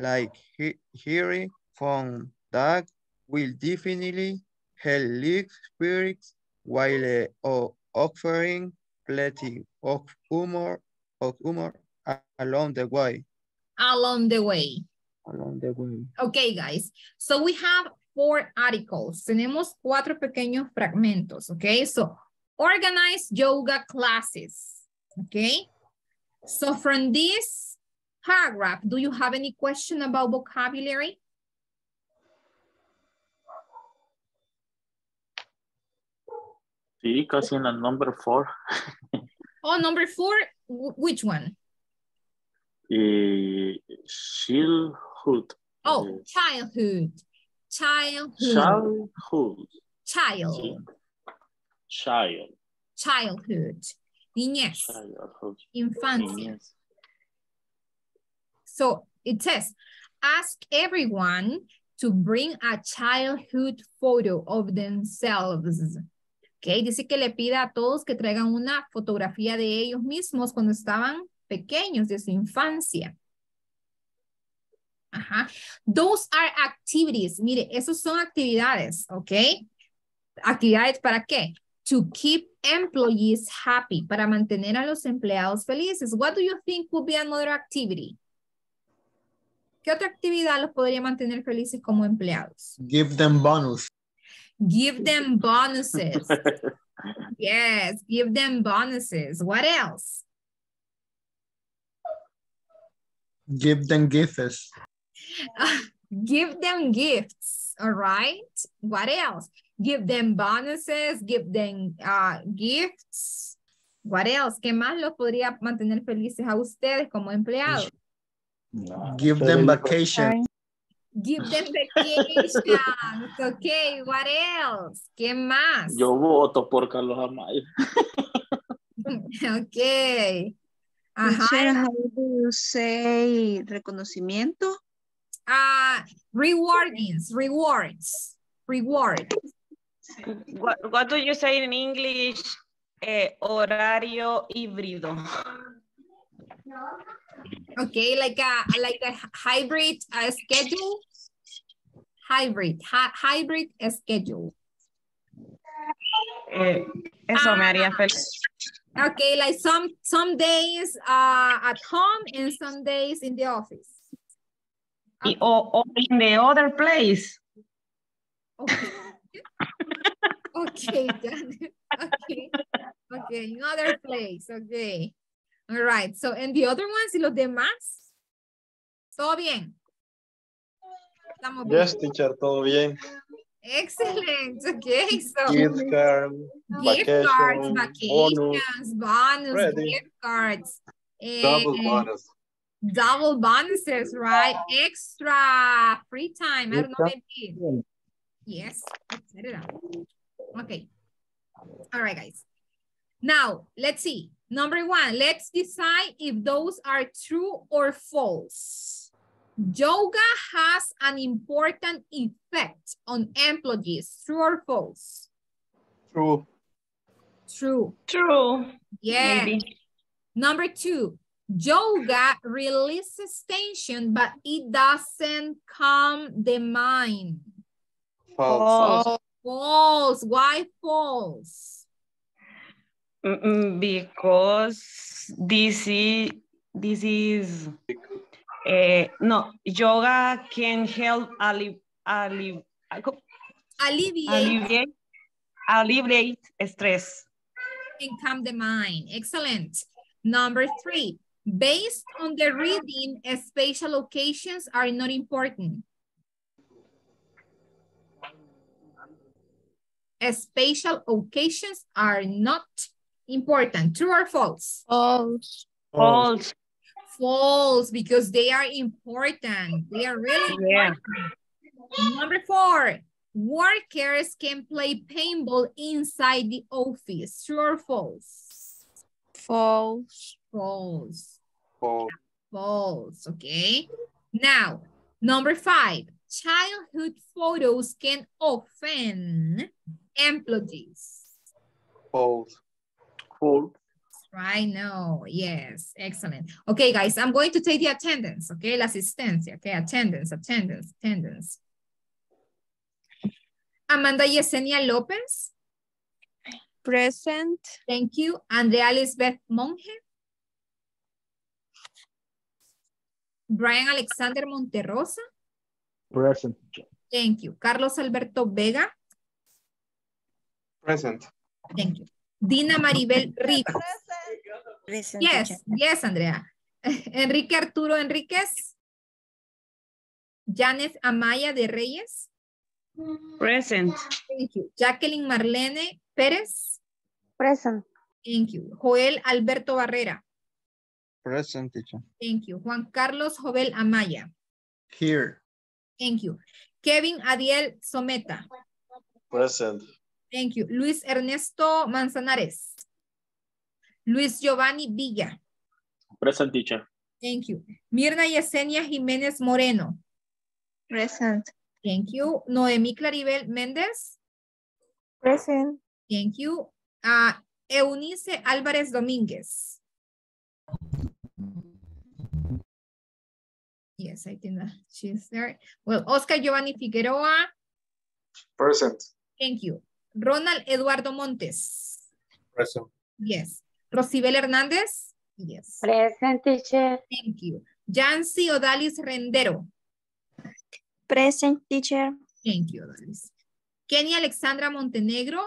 Like he, hearing from that will definitely help league spirits while uh, offering plenty of humor, of humor along the way. Along the way. Along the way. Okay, guys. So we have four articles. Tenemos cuatro pequeños fragmentos. Okay. So organize yoga classes. Okay. So from this paragraph, do you have any question about vocabulary? Sí, casi en la number four. Oh, number four? Which one? Uh, childhood. Oh, childhood. Childhood. Childhood. Child. Child. Childhood. Niñez. Childhood. Infancia. Niñez. So it says, ask everyone to bring a childhood photo of themselves. Okay, dice que le pida a todos que traigan una fotografía de ellos mismos cuando estaban pequeños, de su infancia. Ajá. Those are activities. Mire, esos son actividades, okay? ¿Actividades para qué? To keep employees happy, para mantener a los empleados felices. What do you think would be another activity? ¿Qué otra actividad los podría mantener felices como empleados? Give them bonus. Give them bonuses. Yes, give them bonuses. What else? Give them gifts. Uh, give them gifts, all right? What else? Give them bonuses, give them uh, gifts. What else? ¿Qué más los podría mantener felices a ustedes como empleados? No, give them vacation. Give them vacation. Okay, what else? ¿Qué más? Yo voto por Carlos Amaya. Okay. Ajá. Teacher, how do you say reconocimiento? Uh, rewardings, rewards, rewards. What, what do you say in English? Eh, horario híbrido. Okay, like a like a hybrid uh, schedule, hybrid hi, hybrid schedule. Eh, eso uh, me haría feliz. Okay, like some some days uh, at home and some days in the office. Okay. Or, or in the other place. Okay. Okay, okay, okay, in other place. Okay. All right, so, and the other ones, y los demás, ¿todo bien? ¿Estamos bien? Yes, teacher, todo bien. Excellent, okay, so. Gift cards, gift vacation, cards, vacations, bonus, bonus ready. Gift cards. Double eh, bonus. Double bonuses, right? Extra free time, I don't know maybe. Yes, et cetera. Okay, all right, guys. Now, let's see. Number one, let's decide if those are true or false. Yoga has an important effect on employees. True or false? True. True. True. Yeah. Maybe. Number two, yoga releases tension, but it doesn't calm the mind. False. False. False. Why false? Because this is, this is uh, no, yoga can help alli alli alleviate. alleviate, alleviate stress. And calm the mind, excellent. Number three, based on the reading, spatial locations are not important. Special occasions are not important. True or false? False. False. False, because they are important. They are really important. Yeah. Number four, workers can play paintball inside the office. True or false? False. False. False. False, okay. Now, number five, childhood photos can offend employees. False. False. Right now, yes, excellent. Okay, guys, I'm going to take the attendance, okay? La asistencia, okay? Attendance, attendance, attendance. Amanda Yesenia Lopez. Present. Thank you. Andrea Lisbeth Monge. Brian Alexander Monterrosa. Present. Thank you. Carlos Alberto Vega. Present. Thank you. Dina Maribel Rivas. Present. Yes, yes, Andrea. Enrique Arturo Enríquez. Janeth Amaya de Reyes. Present. Thank you. Jacqueline Marlene Pérez. Present. Thank you. Joel Alberto Barrera. Present, teacher. Thank you. Juan Carlos Jovel Amaya. Here. Thank you. Kevin Adiel Someta. Present. Thank you. Luis Ernesto Manzanares. Luis Giovanni Villa. Present, teacher. Thank you. Mirna Yesenia Jiménez Moreno. Present. Thank you. Noemí Claribel Méndez. Present. Thank you. Uh, Eunice Álvarez Domínguez. Yes, I think that she's there. Well, Oscar Giovanni Figueroa. Present. Thank you. Ronald Eduardo Montes. Present. Yes. Rosibel Hernández. Yes. Present, teacher. Thank you. Yancy Odalis Rendero. Present, teacher. Thank you, Odalis. Kenia Alexandra Montenegro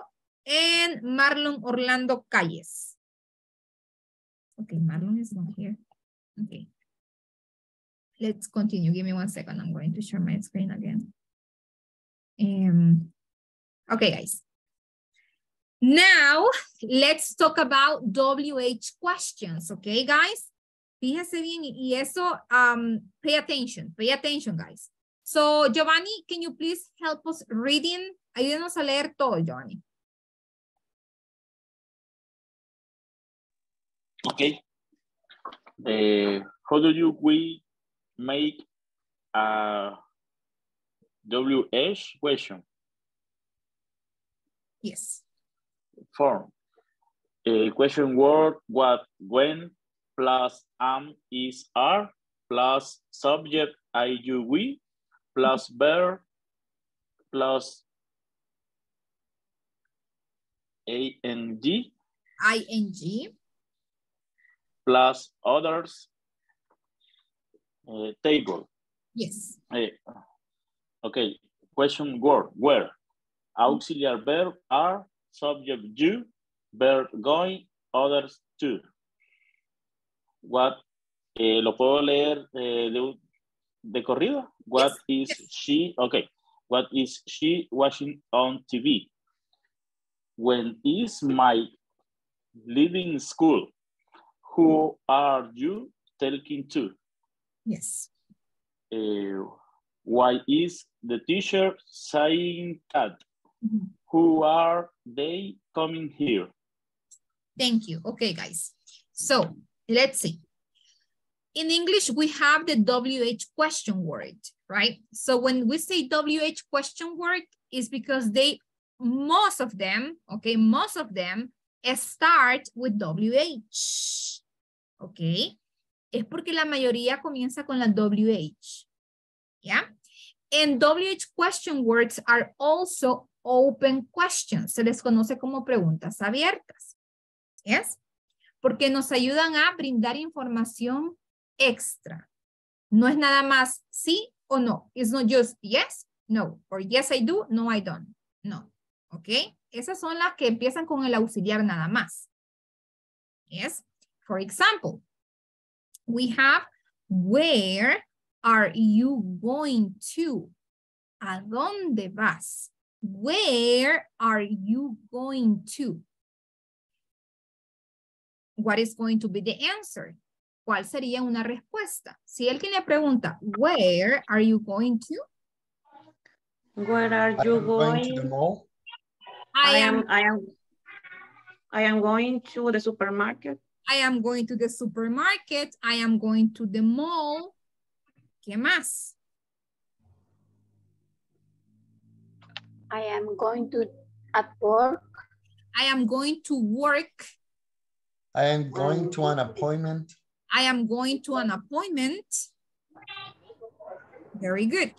and Marlon Orlando Calles. Okay, Marlon is not here. Okay. Let's continue. Give me one second. I'm going to share my screen again. Um, okay, guys. Now, let's talk about W H questions. Okay, guys? Fíjense bien y eso, um, pay attention. Pay attention, guys. So, Giovanni, can you please help us reading? Ayúdenos a leer todo, Giovanni. Okay. Uh, how do you we make a W H question? Yes. Form. A question word, what, when, plus am, is, are, plus subject, I, you, we, plus verb, plus A N G. I N G. Plus others, uh, table. Yes. Hey. Okay, question word, where? Auxiliary verb are, subject you, verb going, others too. What, eh, lo puedo leer eh, de, de corrido? What yes. is yes. she, okay. What is she watching on T V? When is Mike leaving school? Who are you talking to? Yes. Uh, why is the teacher saying that? Mm-hmm. Who are they coming here? Thank you. Okay, guys. So let's see. In English, we have the W H question word, right? So when we say W H question word, it's because they, most of them, okay, most of them start with W H. ¿Ok? Es porque la mayoría comienza con la W H. ¿Ya? And W H question words are also open questions. Se les conoce como preguntas abiertas. ¿Yes? Porque nos ayudan a brindar información extra. No es nada más sí o no. It's not just yes, no. Or yes I do, no I don't. No. ¿Ok? Esas son las que empiezan con el auxiliar nada más. ¿Yes? For example, we have, where are you going to? ¿A dónde vas? Where are you going to? What is going to be the answer? ¿Cuál sería una respuesta? Si alguien le pregunta, where are you going to? Where are you I'm going? going to the mall? I, I am, am I am I am going to the supermarket. I am going to the supermarket. I am going to the mall. ¿Qué más? I am going to at work. I am going to work. I am going to an appointment. I am going to an appointment. Very good.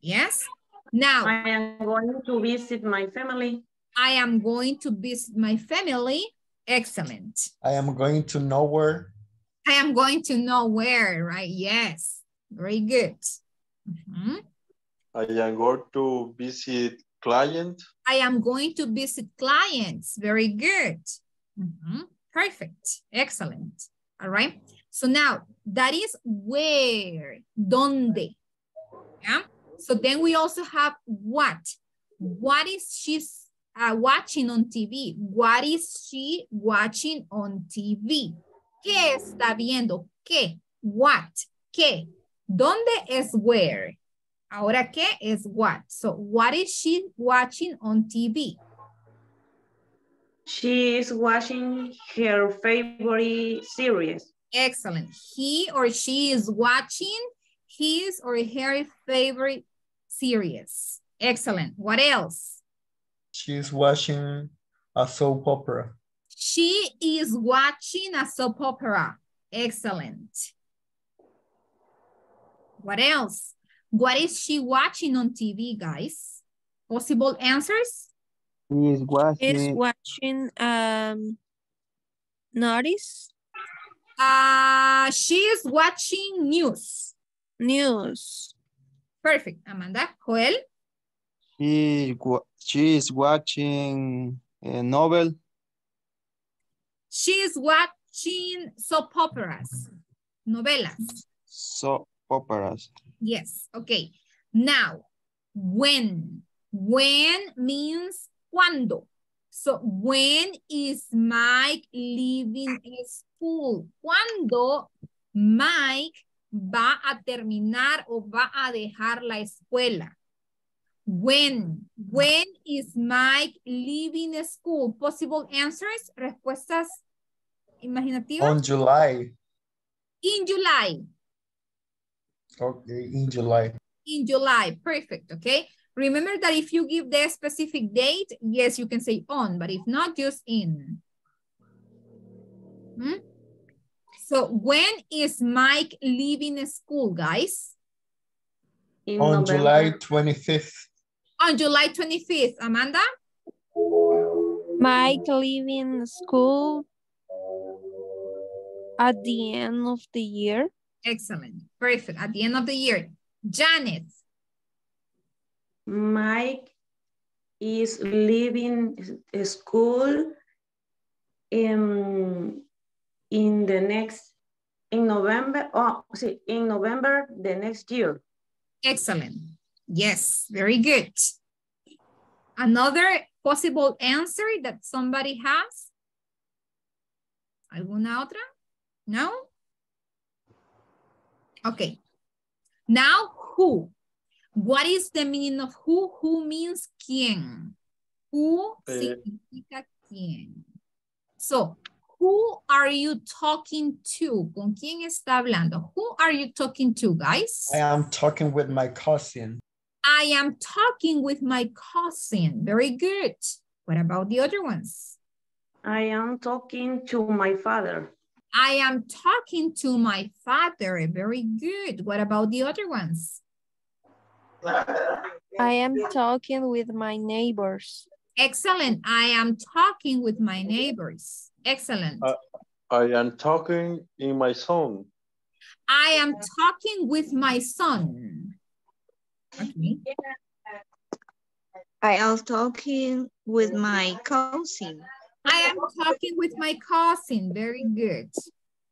Yes. Now. I am going to visit my family. I am going to visit my family. Excellent. I am going to nowhere. I am going to nowhere, right? Yes. Very good. Mm-hmm. I am going to visit client. I am going to visit clients. Very good. Mm-hmm. Perfect. Excellent. All right. So now that is where, donde. Yeah. So then we also have what. What is she uh, watching on T V? What is she watching on T V? ¿Qué está viendo? ¿Qué? What? ¿Qué? ¿Dónde es where? Ahora, ¿qué es what? So what is she watching on T V? She is watching her favorite series. Excellent. He or she is watching his or her favorite series. Excellent. What else? She is watching a soap opera. She is watching a soap opera. Excellent. What else? What is she watching on T V, guys? Possible answers? She is watching. Is watching um, notice. Uh, she is watching news. News. Perfect. Amanda, Joel. She, she is watching a novel. She is watching soap operas. Novelas. Soap operas. Yes. Okay. Now, when. When means cuando. So when is Mike leaving school? Cuando Mike va a terminar o va a dejar la escuela. When. When is Mike leaving school? Possible answers, respuestas imaginativas. On July. In July. Okay, in July. In July, perfect, okay. Remember that if you give the specific date, yes, you can say on, but if not, just in. Hmm? So when is Mike leaving school, guys? In on November. July twenty-fifth. On July twenty-fifth. Amanda? Mike leaving school at the end of the year. Excellent. Perfect. At the end of the year. Janeth? Mike is leaving school in, in the next, in November, oh, see, in November, the next year. Excellent. Yes, very good. Another possible answer that somebody has? ¿Alguna otra? No? Okay. Now, who? What is the meaning of who? Who means quién? Who significa quién? So, who are you talking to? ¿Con quién está hablando? Who are you talking to, guys? I am talking with my cousin. I am talking with my cousin. Very good. What about the other ones? I am talking to my father. I am talking to my father. Very good. What about the other ones? I am talking with my neighbors. Excellent. I am talking with my neighbors. Excellent. Uh, I am talking in my son. I am talking with my son. Okay. I am talking with my cousin. I am talking with my cousin. Very good.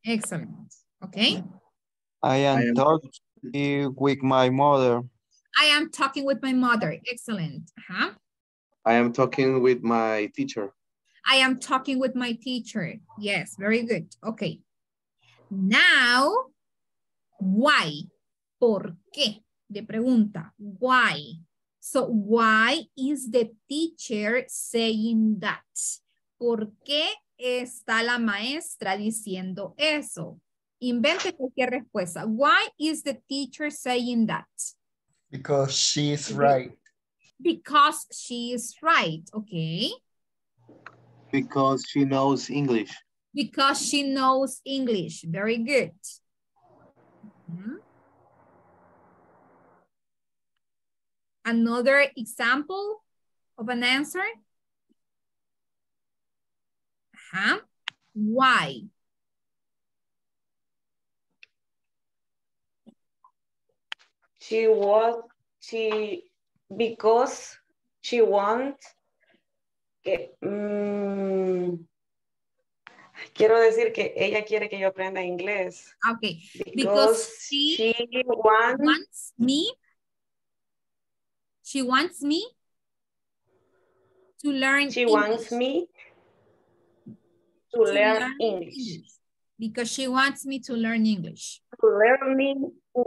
Excellent. Okay. I am talking with my mother. I am talking with my mother. Excellent. Uh-huh. I am talking with my teacher. I am talking with my teacher. Yes, very good. Okay. Now, why? ¿Por qué? De pregunta. Why? So, why is the teacher saying that? ¿Por qué está la maestra diciendo eso? Invente cualquier respuesta. Why is the teacher saying that? Because she is right. Because she is right, okay. Because she knows English. Because she knows English. Very good. Mm-hmm. Another example of an answer. Uh-huh. Why? She was, she, because she wants. Que, um, quiero decir que ella quiere que yo aprenda inglés. Okay. Because, because she, she wants, wants me. She wants me to learn She English. wants me to, to learn, learn English. English. Because she wants me to learn English. To learn me. To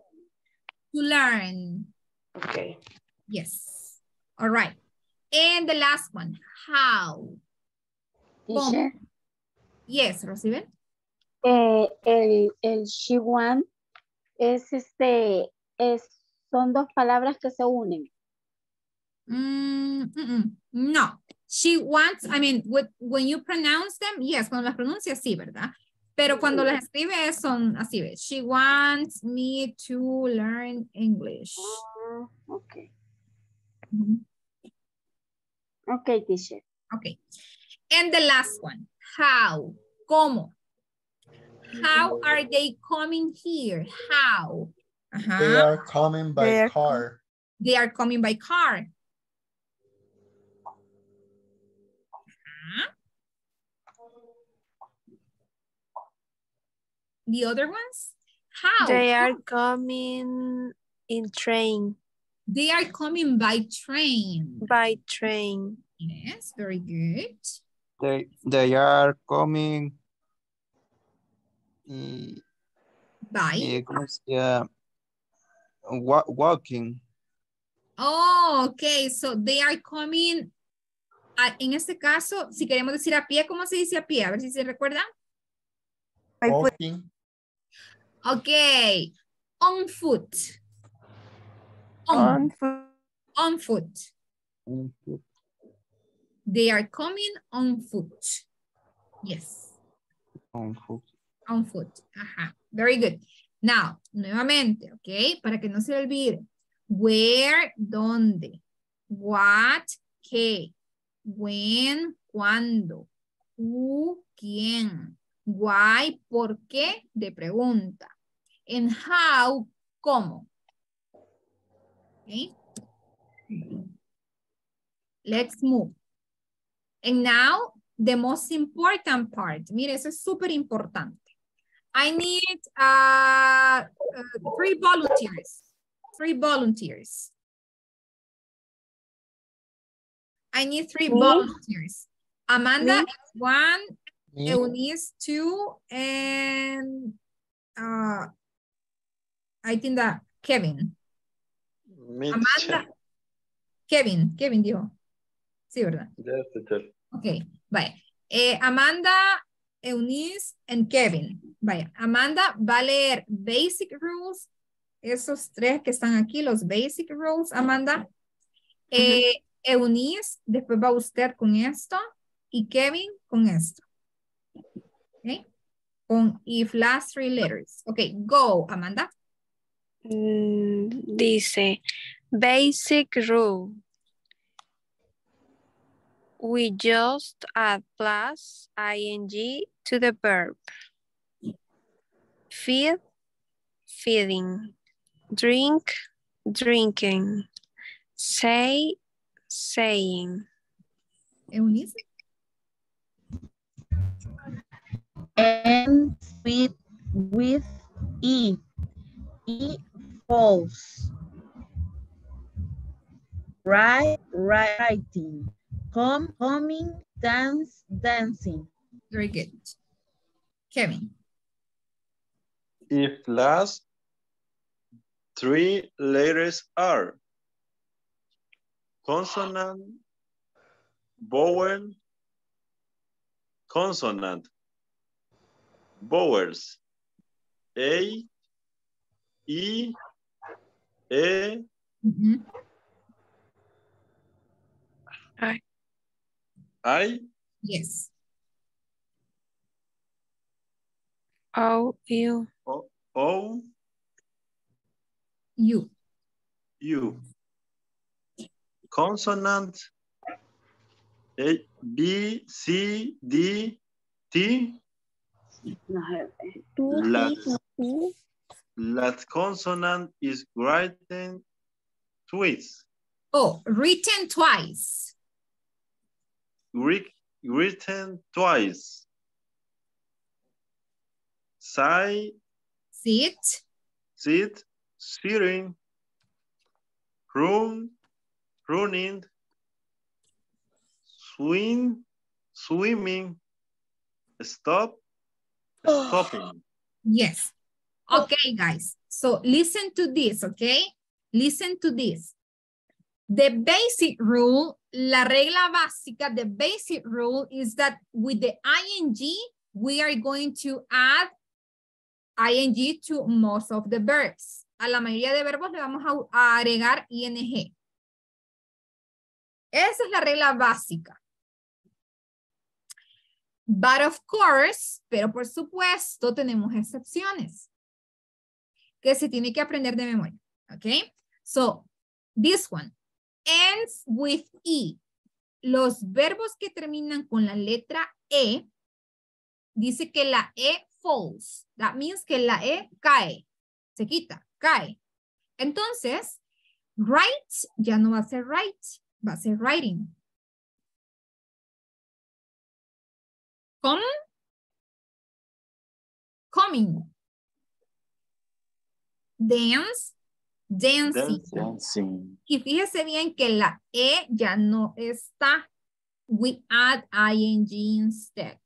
learn. Okay. Yes. All right. And the last one, how? Teacher? Yes, Rosibel. Eh, el, el she want es este, es, son dos palabras que se unen. Mm, mm, mm, no, she wants, I mean, with, when you pronounce them, yes, cuando las pronuncias, sí, ¿verdad? Pero cuando las escribes son así, ¿ves? She wants me to learn English. Oh, okay. Mm-hmm. Okay, teacher. Okay. And the last one, how? ¿Cómo? How are they coming here? How? Uh-huh. They are coming by they are, car. They are coming by car. Uh-huh. The other ones? How? They are coming in train. They are coming by train. By train. Yes, very good. They, they are coming... Um, by? Yeah, wa walking. Oh, okay. So they are coming... Uh, en este caso, si queremos decir a pie, ¿cómo se dice a pie? A ver si se recuerdan. Walking. Okay. On foot. On, on foot. On foot. On foot. They are coming on foot. Yes. On foot. On foot. Ajá. Very good. Now, nuevamente, okay, para que no se olvide. Where, dónde, what, qué, when, cuándo, who, quién, why, por qué, de pregunta. And how, cómo. Okay. Let's move. And now, the most important part. Mire, eso es súper importante. I need uh, uh, three volunteers. Three volunteers. I need three Me? volunteers. Amanda Me? is one, Me? Eunice two, and uh, I think that Kevin. Amanda, Kevin, Kevin dijo. Sí, ¿verdad? Yes, teacher. Ok, vaya. Eh, Amanda, Eunice, and Kevin. Vaya, Amanda va a leer basic rules. Esos tres que están aquí, los basic rules, Amanda. Eh, uh-huh. Eunice, después va usted con esto. Y Kevin con esto. Ok. Con if last three letters. Ok, go, Amanda. Dice, basic rule. We just add plus ing to the verb. Feed, feeding. Drink, drinking. Say, saying. Eunice? And with, with E. E. False. Right, writing. home, homing, dance, dancing. Very good. Kevin. If last three letters are consonant, vowel, consonant, vowels, A, E, E, mm-hmm. I. I? Yes. O, U. O, O. U. U. Consonant, A, B, C, D, T. No, last, last consonant is written twice. Oh, written twice. Written twice. Side. Sit. Sit. Sitting. Run. Running. Swim. Swimming. Stop. Stopping. Oh, yes. Okay, guys. So listen to this, okay? Listen to this. The basic rule, la regla básica, the basic rule is that with the ing, we are going to add ing to most of the verbs. A la mayoría de verbos le vamos a agregar ing. Esa es la regla básica. But of course, pero por supuesto, tenemos excepciones que se tiene que aprender de memoria, okay? So, this one. Ends with E. Los verbos que terminan con la letra E, dice que la E falls. That means que la E cae. Se quita, cae. Entonces, write ya no va a ser write, va a ser writing. Come, coming. Dance. Dancing. Dancing. Y fíjese bien que la E ya no está. We add ing instead.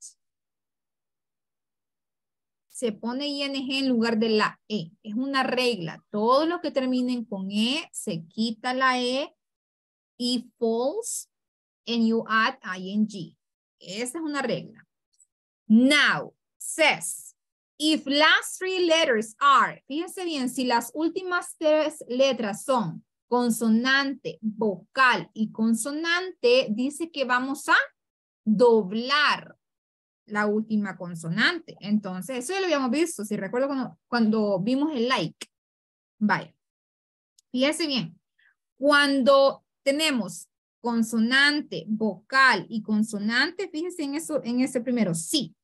Se pone ing en lugar de la E. Es una regla. Todos los que terminen con E, se quita la E. E falls. And you add ing. Esa es una regla. Now, says. If last three letters are, fíjense bien, si las últimas tres letras son consonante, vocal y consonante, dice que vamos a doblar la última consonante. Entonces, eso ya lo habíamos visto, si recuerdo cuando, cuando vimos el like. Vaya, fíjense bien, cuando tenemos consonante, vocal y consonante, fíjense en eso, en ese primero, sit,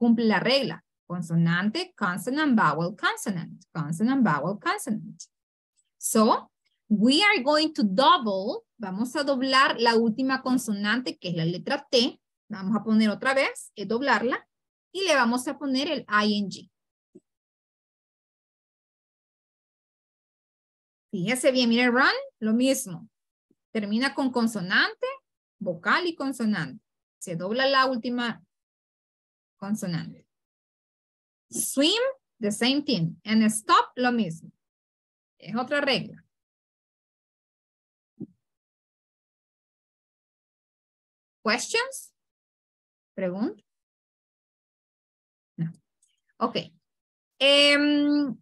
cumple la regla. Consonante, consonant, vowel, consonant, consonant, vowel, consonant. So, we are going to double, vamos a doblar la última consonante que es la letra T, la vamos a poner otra vez, es doblarla, y le vamos a poner el ing. Fíjese bien, mire Ron, lo mismo. Termina con consonante, vocal y consonante. Se dobla la última consonante. Swim, the same thing. And stop, lo mismo. Es otra regla. Questions? Pregunta. No. Okay. Um,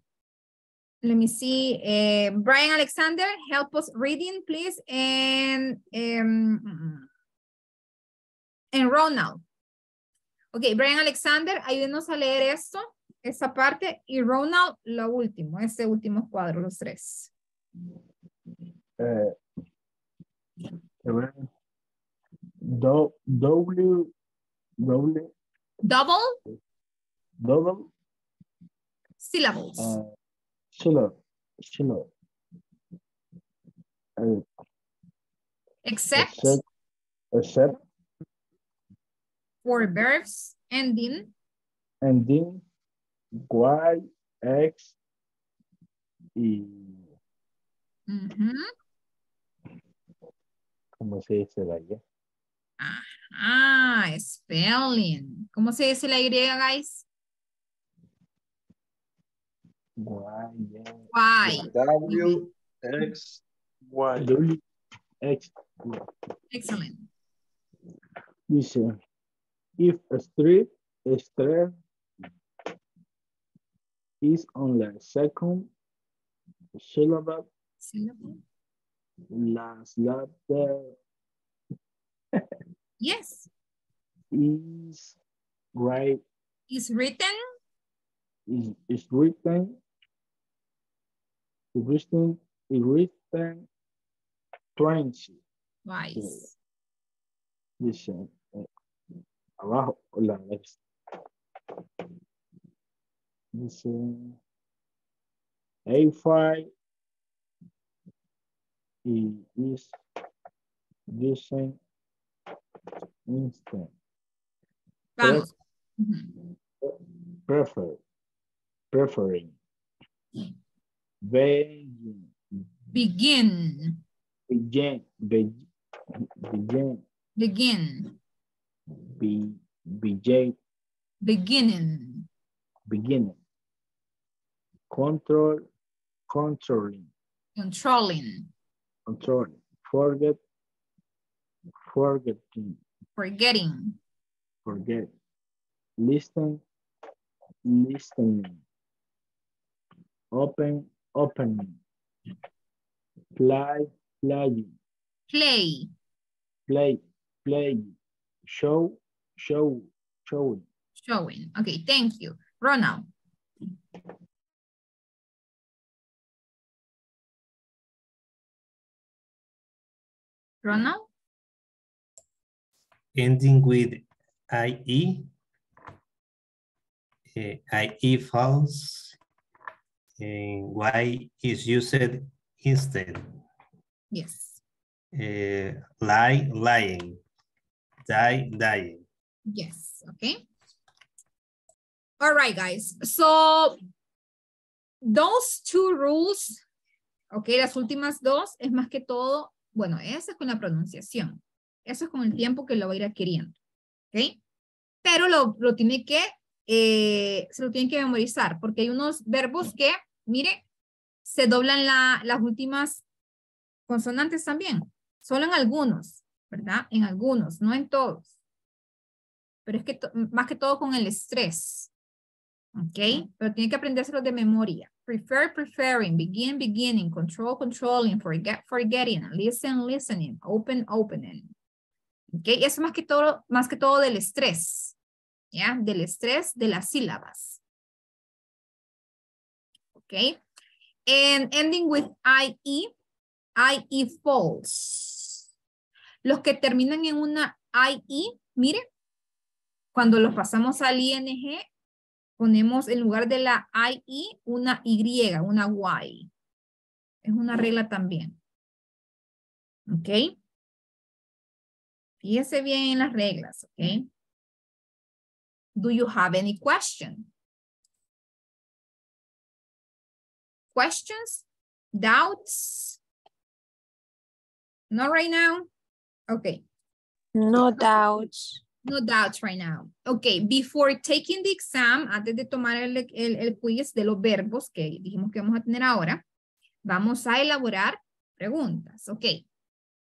let me see. Uh, Brian Alexander, help us reading, please. And, um, and Ronald. Okay, Brian Alexander, ayúdenos a leer esto, esa parte, y Ronald, lo último, ese último cuadro, los tres. Uh, do, w, w, double. Double. Syllables. Uh, syllable. Syllable. Uh, except. Except. except for verbs ending. Ending. Y, X, Y. Mm-hmm. ¿Cómo se dice la Y? Ajá, spelling. ¿Cómo se dice la Y, guys? Y. W, X, Y. W, X, Y. Excellent. Dice, if a street, a street is on the second syllable, syllable? Last letter. Yes. Is right. Is written. Is is written. Is written. Is written. Twenty. Nice. Dice abajo la next. Dice A five y is dicen instant. Vamos. Prefer, preferring. Begin. Begin. Begin. Begin. Begin. Begin. Be, begin. Beginning. Beginning. Control. Controlling. Controlling. Controlling. Forget. Forgetting. Forgetting. Forget. Listen. Listening. Open. Opening. Play. Playing. Play. Play. Play. Show. Show. Showing. Showing. Okay, thank you. Ronald. Ronald? Ending with I E, uh, I E false, and Y is used instead. Yes. Uh, lie, lying, die, dying. Yes, okay. All right, guys. So those two rules, okay, las últimas dos es más que todo, bueno, esa es con la pronunciación. Eso es con el tiempo que lo va a ir adquiriendo, ¿ok? Pero lo, lo tiene que, eh, se lo tienen que memorizar, porque hay unos verbos que, mire, se doblan la, las últimas consonantes también. Solo en algunos, ¿verdad? En algunos, no en todos. Pero es que más que todo con el estrés, ¿ok? Pero tiene que aprendérselo de memoria. Prefer, preferring, begin, beginning, control, controlling, forget, forgetting, listen, listening, open, opening. Okay, eso más que todo, más que todo del estrés, ¿ya? Del estrés de las sílabas. Okay, and ending with I E, I E false. Los que terminan en una I E, miren, cuando los pasamos al I N G, ponemos en lugar de la I E una Y, una Y. Es una regla también. Ok. Fíjese bien en las reglas, ¿ok? Do you have any question? Questions? Doubts? Not right now? Okay. No doubts. No doubts right now. Okay, before taking the exam, antes de tomar el, el, el quiz de los verbos que dijimos que vamos a tener ahora, vamos a elaborar preguntas, okay.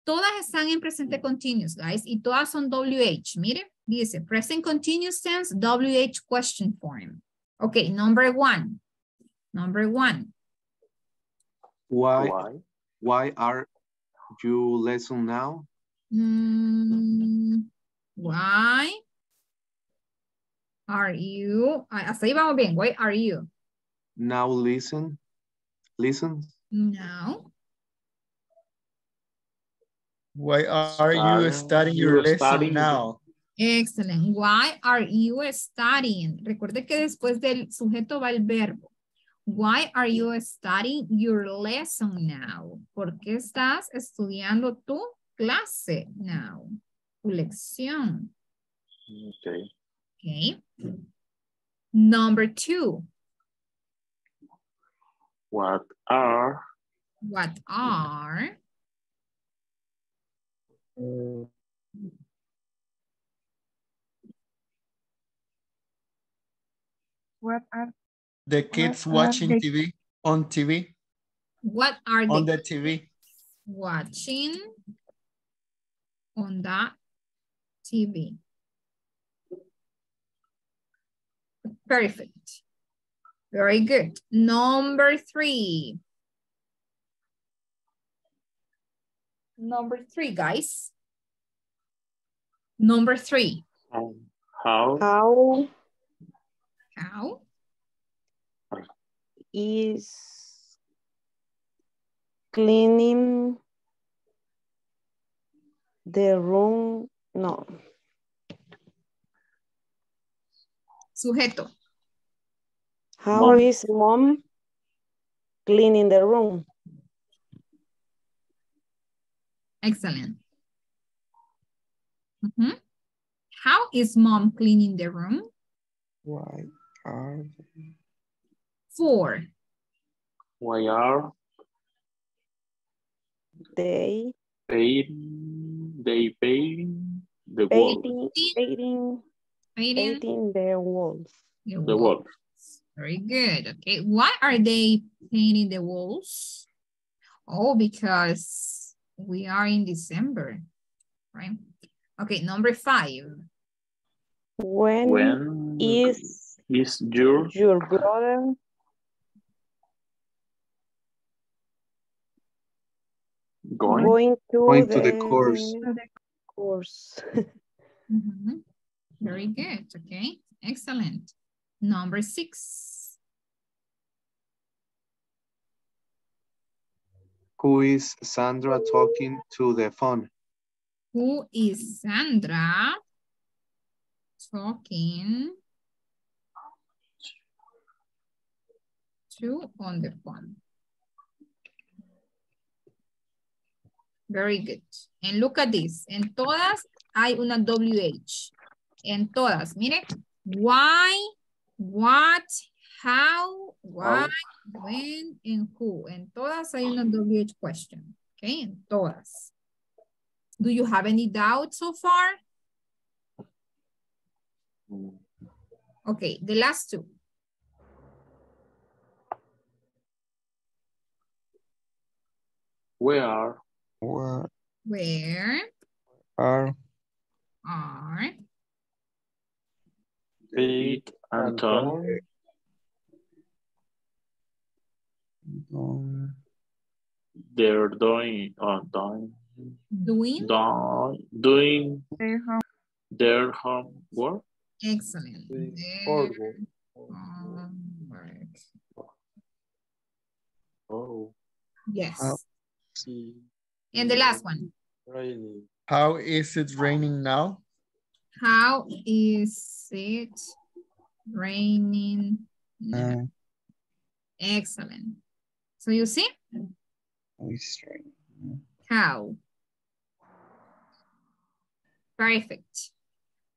Todas están en presente continuous, guys, y todas son W H. Mire, dice present continuous tense, W H question form. Okay, number one. Number one. Why, why, why are you lesson now? Mm, why are you, hasta ahí vamos bien, why are you? Now listen, listen. Now. Why are you studying your lesson now? Excellent. Why are you studying? Recuerde que después del sujeto va el verbo. Why are you studying your lesson now? ¿Por qué estás estudiando tu clase now? Tu lección. Okay. Okay. Number two. What are? What are? Uh, what are the kids watching the, T V on T V? What are on the, the T V watching on the T V? Perfect. Very good. Number three. Number three, guys. Number three. How? How? How? Is cleaning the room? No. Sujeto. How mom. Is mom cleaning the room? Excellent. Mm-hmm. How is mom cleaning the room? Why are they... Four. Why are they bathing? They bathing the walls. Bathing, bathing the walls. The, the walls. Very good. Okay. Why are they painting the walls? Oh, because we are in December, right? Okay, number five. When, when is, is your, your brother? Going, going, to, going the, to the course. The course. Mm-hmm. Very good, okay. Excellent. Number six. Who is Sandra talking to the phone? Who is Sandra talking to on the phone? Very good. And look at this. En todas hay una W H. En todas, mire. Why, what, how, why, when, and who. En todas hay una W H question. Okay, en todas. Do you have any doubts so far? Okay, the last two. Where? Where? Where? Are? Are? Eight and ten. Um, they're doing uh, doing doing doing their, home. their homework. Excellent. Their homework. Oh. Yes. And the last one. Raining. How is it raining now? How is it raining now? Uh, Excellent. So you see? How? Perfect.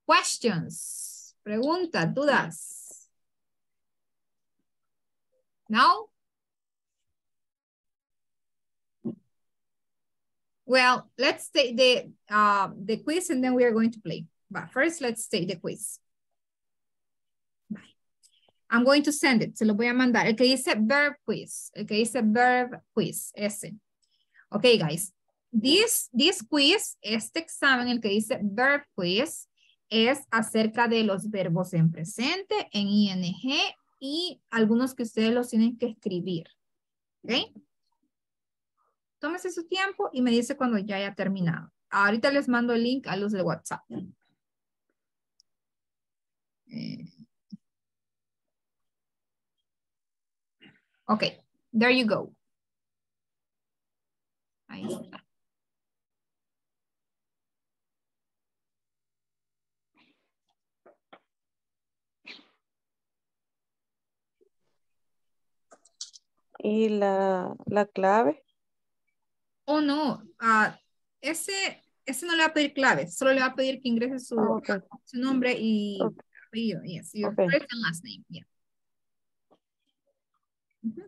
Questions? Preguntas, dudas. No? Well, let's take the uh, the quiz and then we are going to play. But first, let's take the quiz. I'm going to send it, se lo voy a mandar. El que dice verb quiz, el que dice verb quiz, ese. Okay, guys, this, this quiz, este examen, el que dice verb quiz, es acerca de los verbos en presente, en I N G, y algunos que ustedes los tienen que escribir. ¿Ok? Tómese su tiempo y me dice cuando ya haya terminado. Ahorita les mando el link a los de WhatsApp. Eh. Okay, there you go. Ahí está. ¿Y la, la clave? Oh, no. Uh, ese, ese no le va a pedir clave. Solo le va a pedir que ingrese su, oh, okay. su nombre y apellido. Okay. Yes, your okay. first and last name. Yeah. Mm-hmm.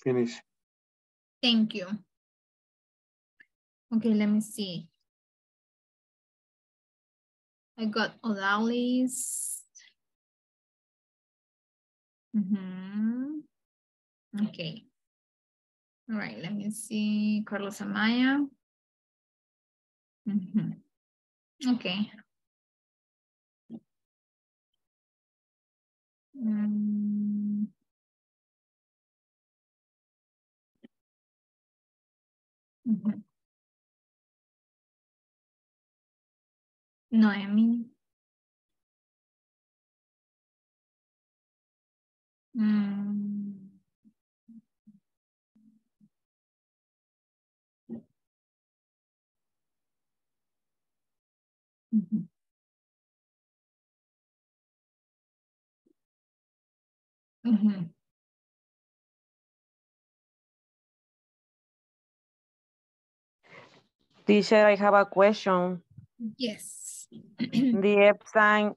finish. Thank you. Okay, let me see. I got Odalis. Mm-hmm. Okay. All right, let me see. Carlos Amaya. Mm-hmm. Okay. Um, mm-hmm. Noemí. Mm. Mm-hmm. Mm-hmm. Teacher, I have a question. Yes. The sign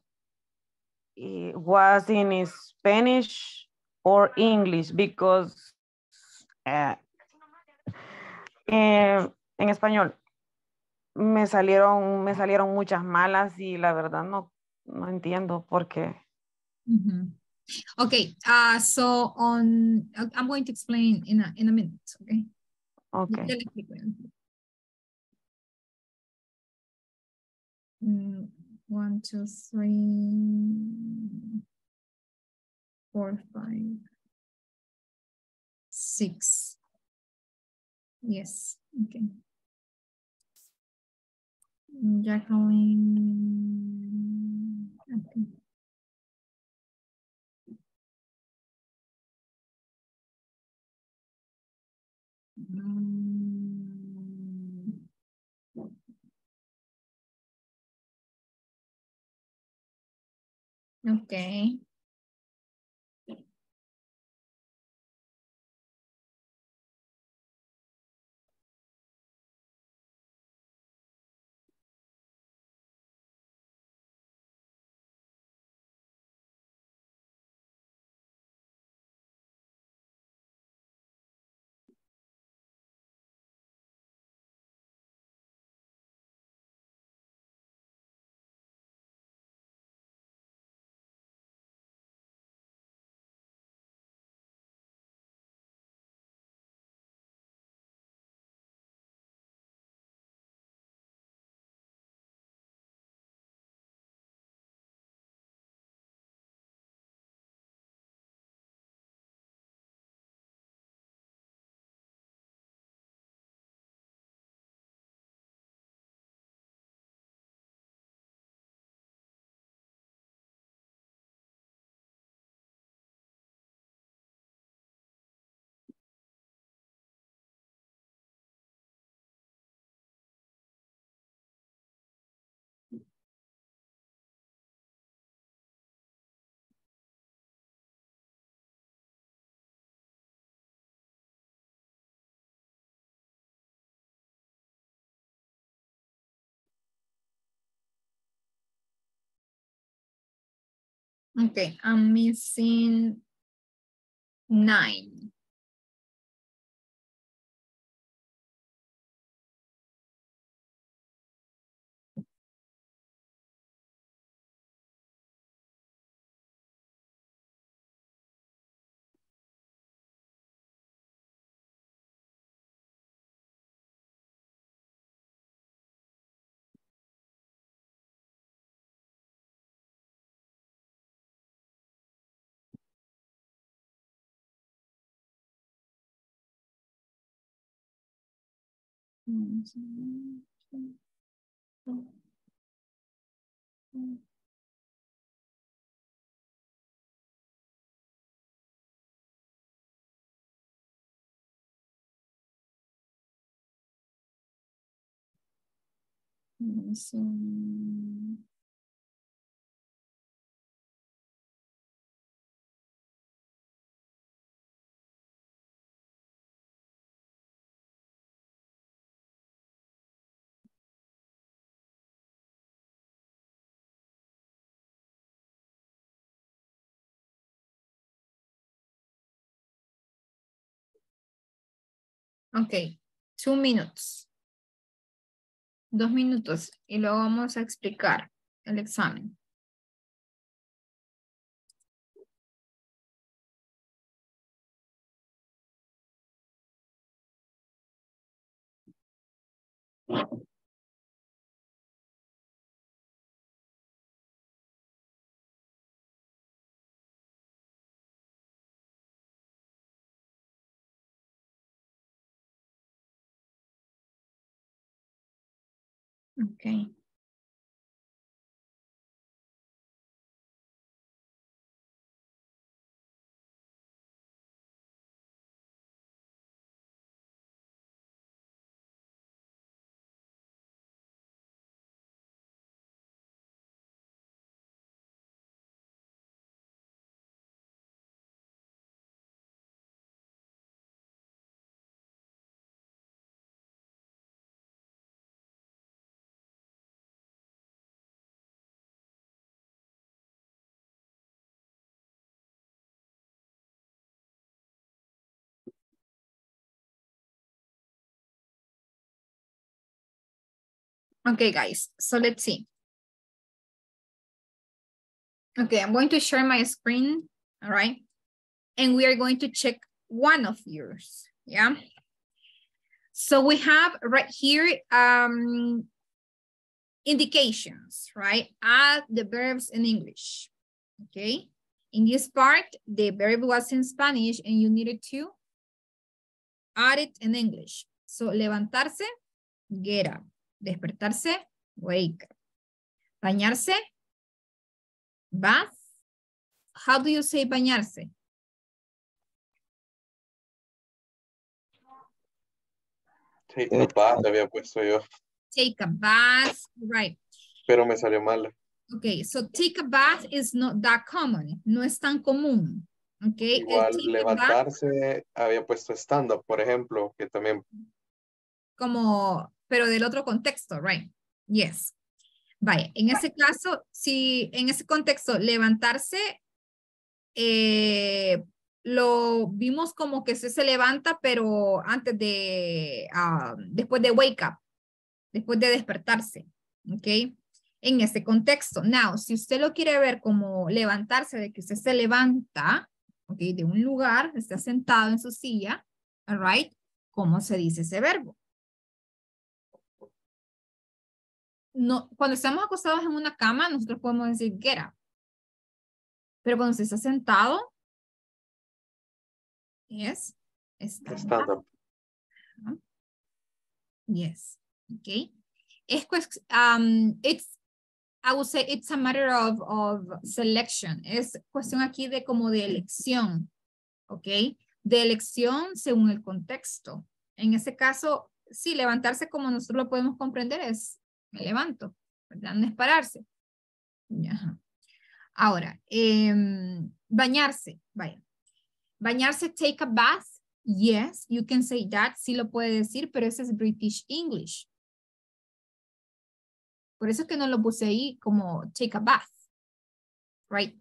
was in Spanish or English, because uh, en, en español me salieron, me salieron muchas malas y la verdad no, no entiendo por qué. Mm-hmm. Okay, uh, so on, I'm going to explain in a, in a minute, okay? Okay. Mm, one, two, three, four, five, six. Yes, okay. Jacqueline, okay. Um, okay. Okay, I'm missing nine. Mm-hmm. Ok, two minutes. Dos minutos y luego vamos a explicar el examen. Okay. Okay, guys, so let's see. Okay, I'm going to share my screen, all right? And we are going to check one of yours, yeah? So we have right here um, indications, right? Add the verbs in English, okay? In this part, the verb was in Spanish and you needed to add it in English. So levantarse, get up. Despertarse, wake. Bañarse, bath. How do you say bañarse? Take a bath, le había puesto yo. Take a bath, right. Pero me salió mal. Okay, so take a bath is not that common. No es tan común. Okay. Igual levantarse, había puesto stand up, por ejemplo, que también. Como... pero del otro contexto, right? Yes. Vaya, en ese caso, si en ese contexto levantarse, eh, lo vimos como que se, se levanta, pero antes de, uh, después de wake up, después de despertarse, ¿ok? En ese contexto. Now, si usted lo quiere ver como levantarse, de que usted se levanta, ¿ok? De un lugar, está sentado en su silla, all right? ¿Cómo se dice ese verbo? No, cuando estamos acostados en una cama, nosotros podemos decir get up. Pero cuando se está sentado, yes, stand, stand up. up. Yes, okay. Es, um, it's, I would say it's a matter of, of selection. Es cuestión aquí de como de elección, okay. De elección según el contexto. En ese caso, sí, levantarse como nosotros lo podemos comprender es me levanto, ¿verdad? No es pararse. Ajá. Ahora, eh, bañarse, vaya. Bañarse, take a bath. Yes, you can say that. Sí lo puede decir, pero ese es British English. Por eso es que no lo puse ahí como take a bath. Right.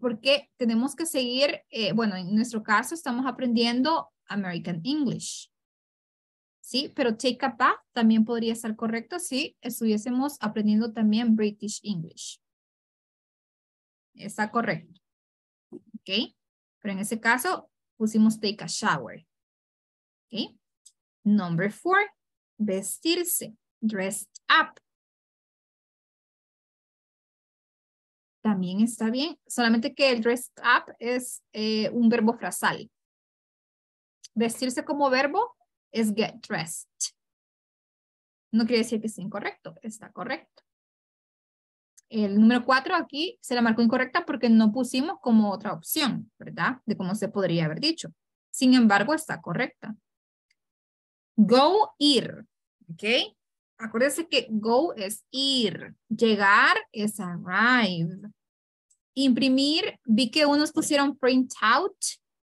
Porque tenemos que seguir, eh, bueno, en nuestro caso estamos aprendiendo American English. Sí, pero take a bath también podría estar correcto si estuviésemos aprendiendo también British English. Está correcto. Ok. Pero en ese caso pusimos take a shower. Ok. Number four. Vestirse. Dressed up. También está bien. Solamente que el dressed up es eh, un verbo frasal. Vestirse como verbo es get dressed. No quiere decir que es incorrecto, está correcto. El número cuatro aquí se la marcó incorrecta porque no pusimos como otra opción, ¿verdad? De cómo se podría haber dicho. Sin embargo, está correcta. Go, ir, ¿ok? Acuérdense que go es ir, llegar es arrive. Imprimir, vi que unos pusieron print out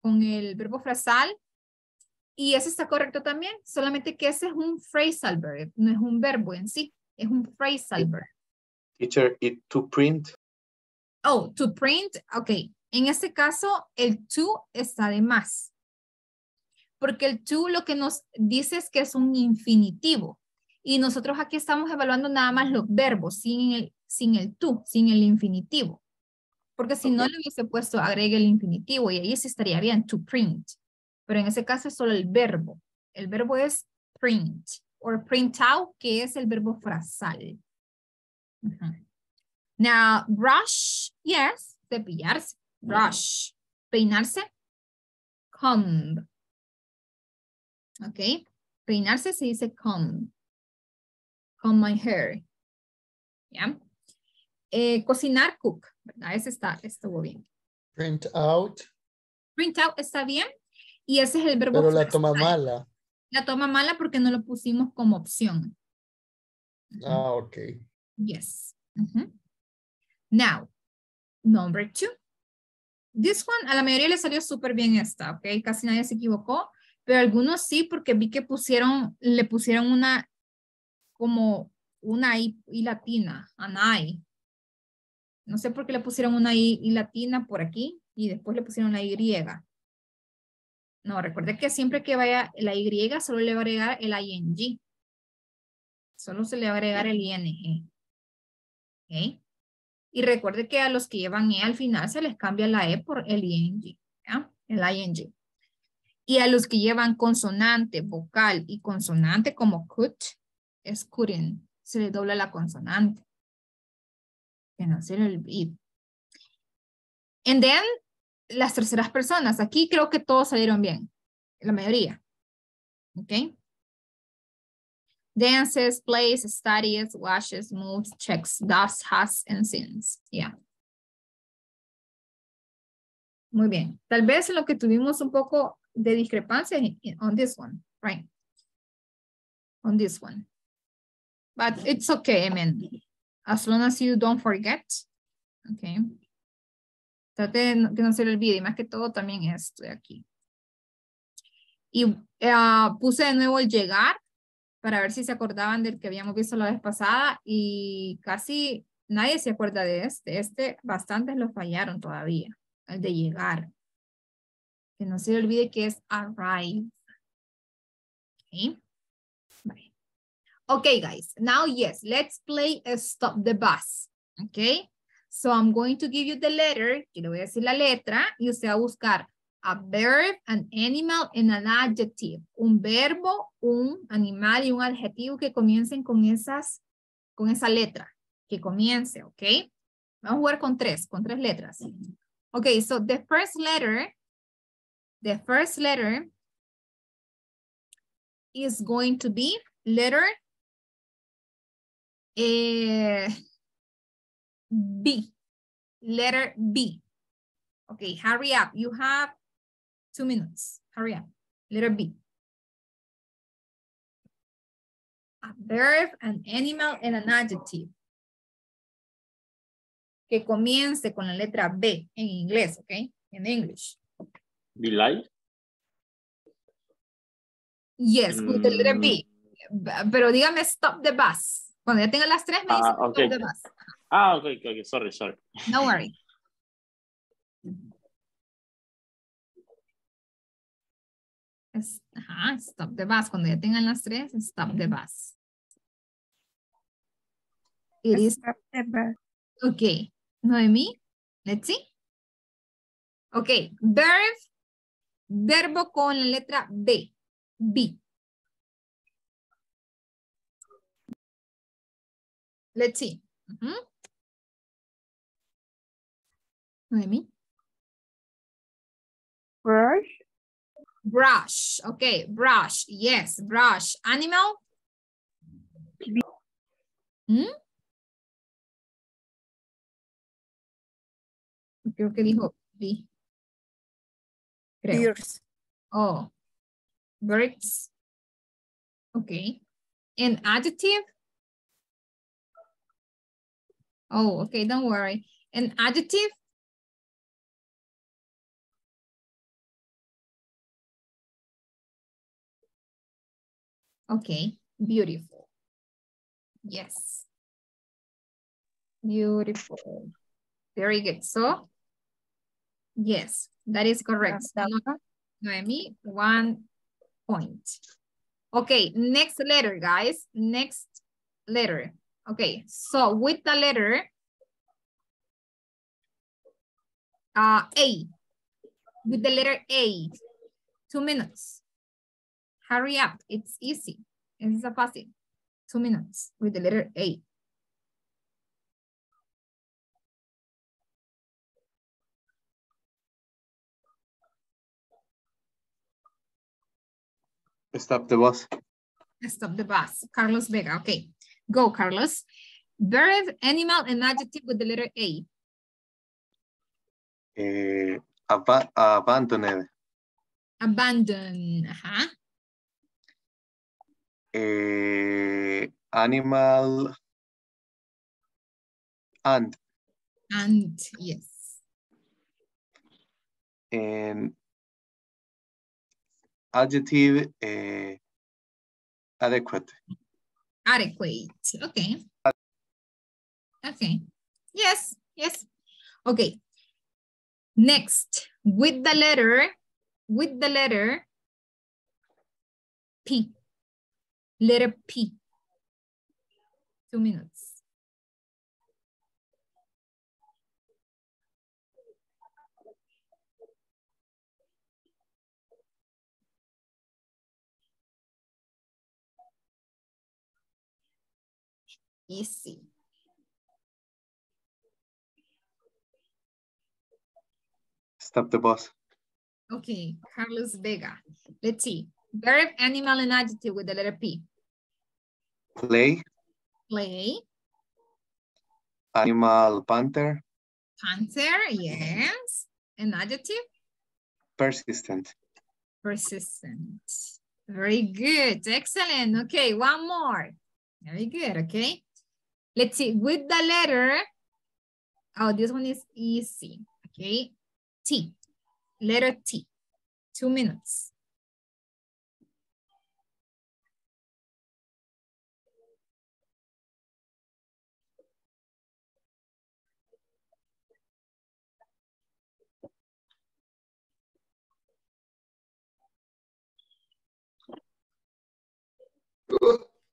con el verbo frasal. Y eso está correcto también, solamente que ese es un phrasal verb, no es un verbo en sí, es un phrasal verb. Teacher, it to print. Oh, to print, ok. En este caso, el to está de más. porque el to lo que nos dice es que es un infinitivo. Y nosotros aquí estamos evaluando nada más los verbos, sin el, sin el to, sin el infinitivo. Porque si okay. no le hubiese puesto agregue el infinitivo y ahí sí estaría bien, to print. Pero en ese caso es solo el verbo. El verbo es print or print out, que es el verbo frasal. Uh-huh. Now, brush, yes, cepillarse, brush. Peinarse, comb. Ok, peinarse se dice comb. Comb my hair. Yeah. Eh, cocinar, cook, ¿verdad? Ese está, estuvo bien. Print out. Print out está bien. Y ese es el verbo. Pero la toma mala. La toma mala porque no lo pusimos como opción. Ah, ok. Yes. Uh-huh. Now, number two. This one, a la mayoría le salió súper bien esta, ok. Casi nadie se equivocó. Pero algunos sí, porque vi que pusieron, le pusieron una, como una I, I latina, an I. No sé por qué le pusieron una I, I latina por aquí y después le pusieron la Y. No, recuerde que siempre que vaya la Y solo le va a agregar el I N G. Solo se le va a agregar el I N G. ¿Ok? Y recuerde que a los que llevan E al final se les cambia la E por el I N G. ¿Ya? El I N G. Y a los que llevan consonante, vocal y consonante como could, es couldn't. Se le dobla la consonante. Que no se le olvide. And then, las terceras personas. Aquí creo que todos salieron bien. La mayoría. Ok. Dances, plays, studies, washes, moves, checks, does, has, and sins. Yeah. Muy bien. Tal vez en lo que tuvimos un poco de discrepancia on this one, right? On this one. But it's okay, I mean, as long as you don't forget, okay. Trate de que no se le olvide, y más que todo también esto de aquí. Y uh, puse de nuevo el llegar, para ver si se acordaban del que habíamos visto la vez pasada, y casi nadie se acuerda de este, este bastantes lo fallaron todavía, el de llegar. Que no se le olvide que es arrive. Okay. Bye. Okay, guys. Now, yes, let's play a stop the bus. Okay. So I'm going to give you the letter. Yo le voy a decir la letra y usted va a buscar a verb, an animal, and an adjective. Un verbo, un animal y un adjetivo que comiencen con esas, con esa letra. Que comience, okay. Vamos a jugar con tres, con tres letras. Okay, so the first letter. The first letter is going to be letter uh, B. Letter B. Okay, hurry up. You have two minutes. Hurry up. Letter B. A verb, an animal, and an adjective. Que comience con la letra B en inglés, okay? In English. Be like? Yes, mm. With the letter B. Pero dígame stop the bus. Cuando ya tenga las tres me dice ah, okay. Stop the bus. Ah, ok, ok, sorry, sorry. No worry. Ajá, stop the bus. Cuando ya tengan las tres, stop the bus. It is stop the bus. Ok, Noemí, let's see. Ok, verb. Verbo con la letra B. B. Let's see. Uh-huh. Noemí. Brush. Brush. Okay, brush. Yes, brush. Animal. B. ¿Mm? Creo que dijo B. Creo. Birds. Oh. Birds. Okay. An adjective. Oh, okay, don't worry. An adjective. Okay, beautiful. Yes. Beautiful. Very good. So, yes. That is correct. Noemi, one point. Okay, next letter, guys. Next letter. Okay, so with the letter uh, A, with the letter A, two minutes. Hurry up, it's easy. It's a fácil. Two minutes with the letter A. Stop the bus. Stop the bus. Carlos Vega. Okay. Go, Carlos. Verb, animal, and adjective with the letter A. Uh, ab abandoned. Abandon. Uh-huh. Uh, animal. Ant. Ant, yes. And adjective, uh, adequate. Adequate, okay. Okay, yes, yes. Okay, next, with the letter, with the letter P, letter P, two minutes. Easy. Stop the bus. Okay, Carlos Vega. Let's see. Verb, animal, and adjective with the letter P. Play. Play. Animal, panther. Panther, yes. An adjective? Persistent. Persistent. Very good. Excellent. Okay, one more. Very good, okay. Let's see, with the letter, oh, this one is easy, okay? T, letter T, two minutes.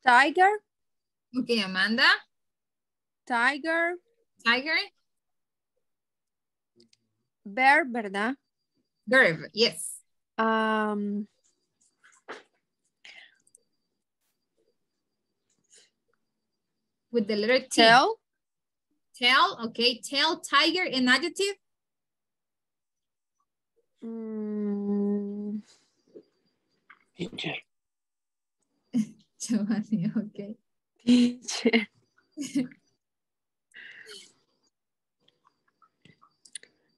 Tiger? Okay, Amanda? Tiger. Tiger? Bear, ¿verdad? Verb, yes. Um, with the letter T. Tail. Tail, okay. Tail, tiger, an adjective? Mm. Okay. Giovanni, okay.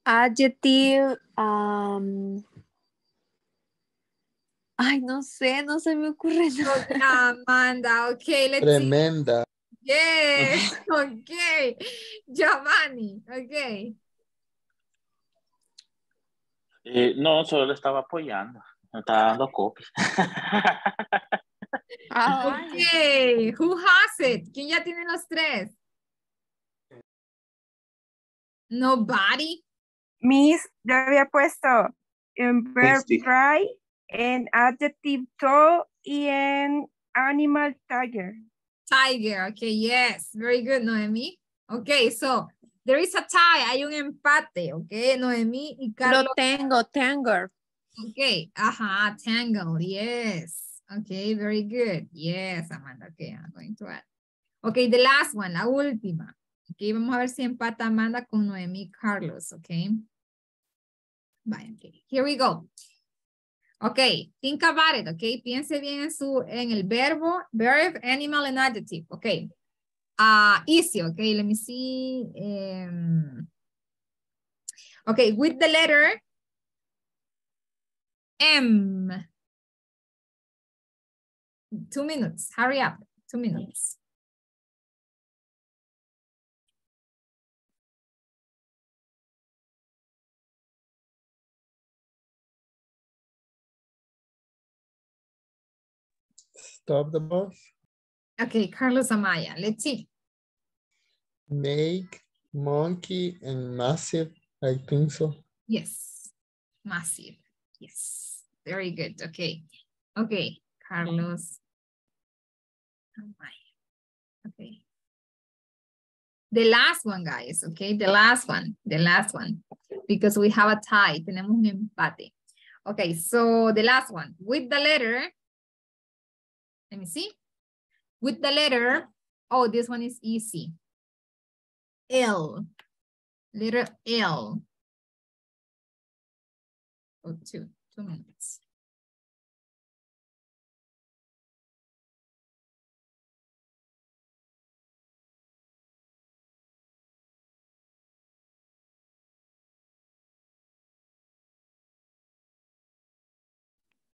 Adjective, um, ay, no sé, no se me ocurre nada. Amanda, okay, let's Tremenda. See. Yes, okay. Giovanni, okay. Eh, no, solo le estaba apoyando, no estaba dando copia. Ah, okay, who has it? ¿Quién ya tiene los tres? Nobody. Miss, yo había puesto en verb try, en adjective toe y en animal tiger. Tiger, okay, yes. Very good, Noemí. Okay, so there is a tie, hay un empate, okay, Noemí y Carlos. Lo tengo, tangle. Okay, ajá, tangle, yes. Okay, very good. Yes, Amanda. Okay, I'm going to add. Okay, the last one, la última. Okay, vamos a ver si empata Amanda con Noemí Carlos, okay? Bye, okay. Here we go. Okay, think about it, okay? Piense bien en, su, en el verbo, verb, animal, and adjective, okay? Uh, easy, okay? Let me see. Um, okay, with the letter M. Two minutes, hurry up, two minutes. Stop the bus. Okay, Carlos Amaya, let's see. Make, monkey, and massive, I think so. Yes, massive, yes, very good, okay. Okay, Carlos. Okay. The last one, guys, okay? The last one, the last one. Because we have a tie. Tenemos un empate. Okay, so the last one. With the letter, let me see. With the letter, oh, this one is easy. L, letter L. Oh, two, two minutes.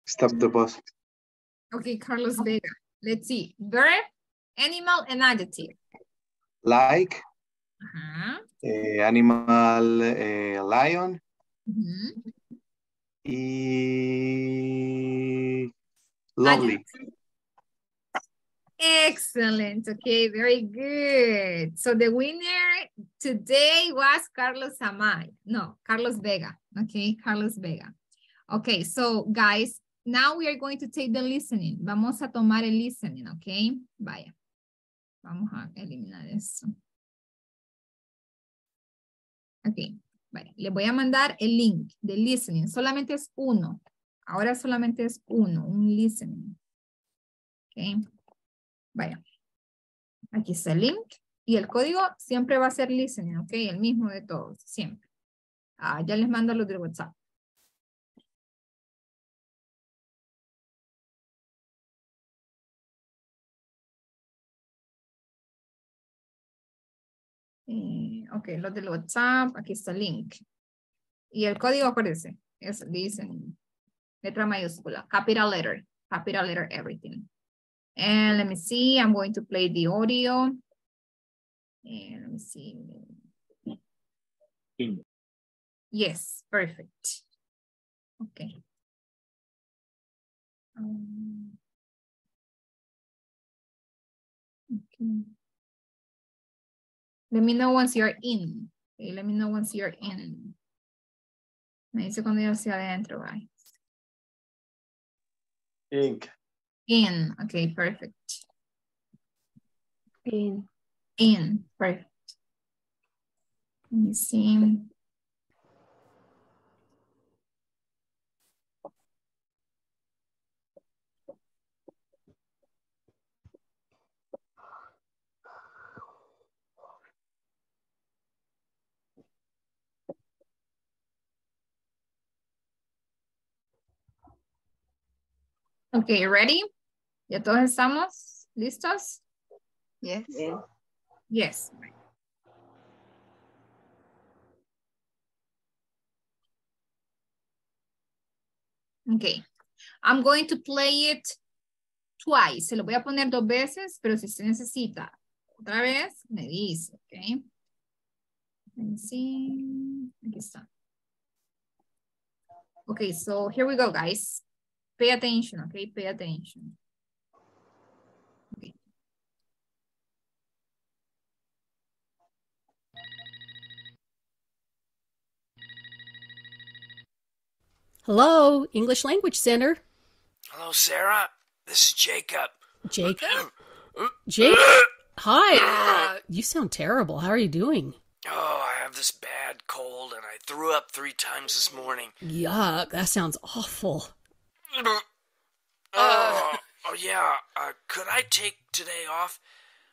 Stop the bus. Okay, Carlos Vega. Let's see. Verb, animal, and adjective. Like, uh-huh. uh, animal, uh, lion. Mm-hmm. E... Lovely. Excellent. Okay, very good. So the winner today was Carlos Amaya. No, Carlos Vega. Okay, Carlos Vega. Okay, so guys, now we are going to take the listening. Vamos a tomar el listening, okay? Vaya. Vamos a eliminar eso. Okay. Vale, le voy a mandar el link de listening. Solamente es uno. Ahora solamente es uno, un listening. Ok. Vaya. Aquí está el link. Y el código siempre va a ser listening, ok. El mismo de todos, siempre. Ah, ya les mando los de WhatsApp. Ok, los del WhatsApp, aquí está el link. Y el código, acuérdense, es, dicen, letra mayúscula, capital letter, capital letter, everything. And let me see, I'm going to play the audio. And let me see. Yes, perfect. Ok. Um, okay. Let me know once you're in. Okay, let me know once you're in. Me dice cuando yo hacia adentro, guys. In. In. Okay, perfect. In. In. Perfect. Let me see. Okay, ready? ¿Ya todos estamos listos? Yes. Yes. Okay. I'm going to play it twice. Se lo voy a poner dos veces, pero si se necesita otra vez, me dice, okay? Let me see. Aquí está. Okay, so here we go, guys. Pay attention, okay? Pay attention. Okay. Hello, English Language Center. Hello, Sarah. This is Jacob. Jacob? Jacob? Hi. Uh, you sound terrible. How are you doing? Oh, I have this bad cold and I threw up three times this morning. Yuck, that sounds awful. Uh, oh, oh, yeah. Uh, could I take today off?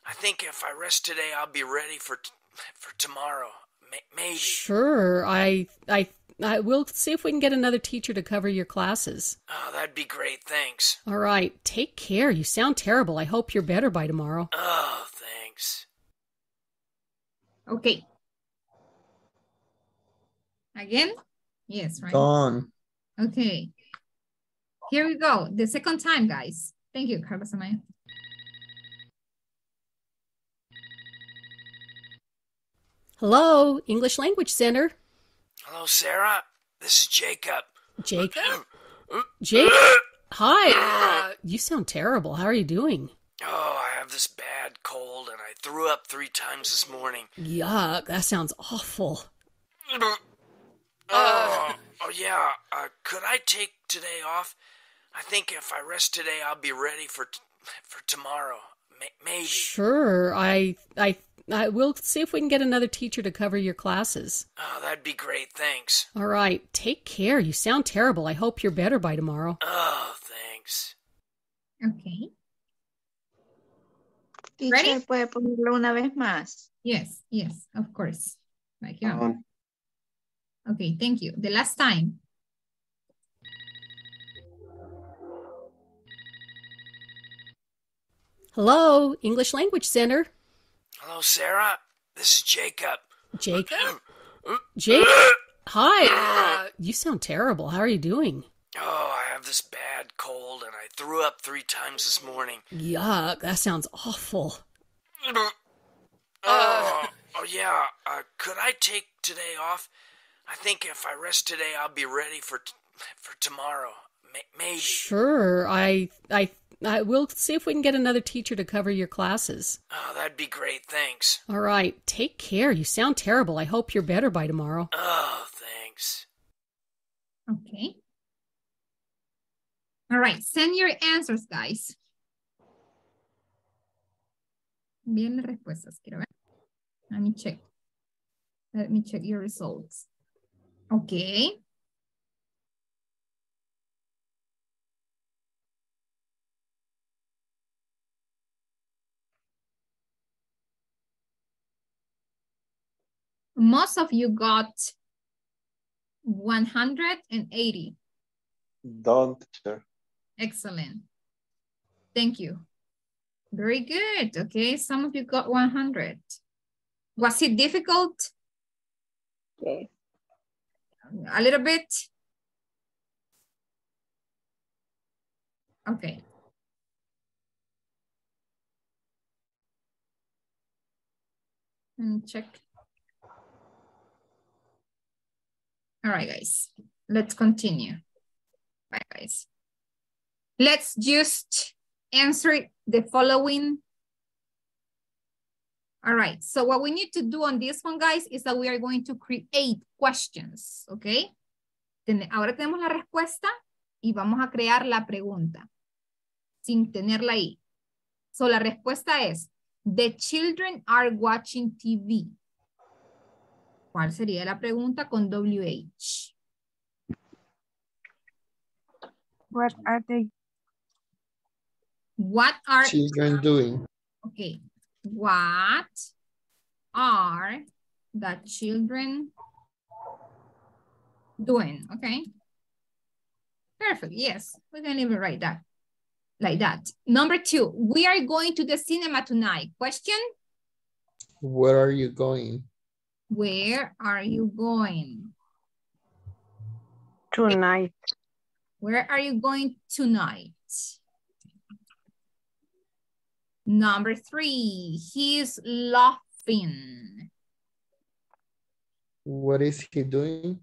I think if I rest today, I'll be ready for t for tomorrow. M maybe. Sure. I, I, I will see if we can get another teacher to cover your classes. Oh, that'd be great. Thanks. All right. Take care. You sound terrible. I hope you're better by tomorrow. Oh, thanks. Okay. Again? Yes, right. Gone. Okay. Here we go, the second time, guys. Thank you, Carlos Amaya. Hello, English Language Center. Hello, Sarah. This is Jacob. Jacob? Jacob? Hi. Uh, you sound terrible. How are you doing? Oh, I have this bad cold, and I threw up three times this morning. Yuck, that sounds awful. Uh, oh, yeah. Uh, could I take today off? I think if I rest today, I'll be ready for t for tomorrow. M maybe. Sure. I I I will see if we can get another teacher to cover your classes. Oh, that'd be great. Thanks. All right. Take care. You sound terrible. I hope you're better by tomorrow. Oh, thanks. Okay. Ready? ¿Puede ponerlo una vez más? Yes, yes, of course. Right here. Um, okay, thank you. The last time. Hello, English Language Center. Hello, Sarah. This is Jacob. Jacob? Jacob? Hi. Uh, you sound terrible. How are you doing? Oh, I have this bad cold and I threw up three times this morning. Yuck, that sounds awful. Oh, oh yeah. Uh, could I take today off? I think if I rest today, I'll be ready for t for tomorrow. M maybe. Sure. I I I will see if we can get another teacher to cover your classes. Oh, that'd be great. Thanks. All right. Take care. You sound terrible. I hope you're better by tomorrow. Oh, thanks. Okay. All right. Send your answers, guys. Bien las respuestas, quiero ver. Let me check. Let me check your results. Okay. Most of you got one hundred eighty. Don't, sir. Excellent. Thank you. Very good. Okay, some of you got one hundred. Was it difficult? Yes. A little bit? Okay. Let me check. All right, guys. Let's continue. All right, guys. Let's just answer the following. All right, so what we need to do on this one, guys, is that we are going to create questions, okay? Ahora tenemos la respuesta y vamos a crear la pregunta sin tenerla ahí. So la respuesta es, the children are watching T V. ¿Cuál sería la pregunta con W H? What are they? What are children doing? Okay. What are the children doing? Okay. Perfect. Yes. We can even write that like that. Number two. We are going to the cinema tonight. Question? Where are you going? Where are you going? Tonight. Where are you going tonight? Number three, he's laughing. What is he doing?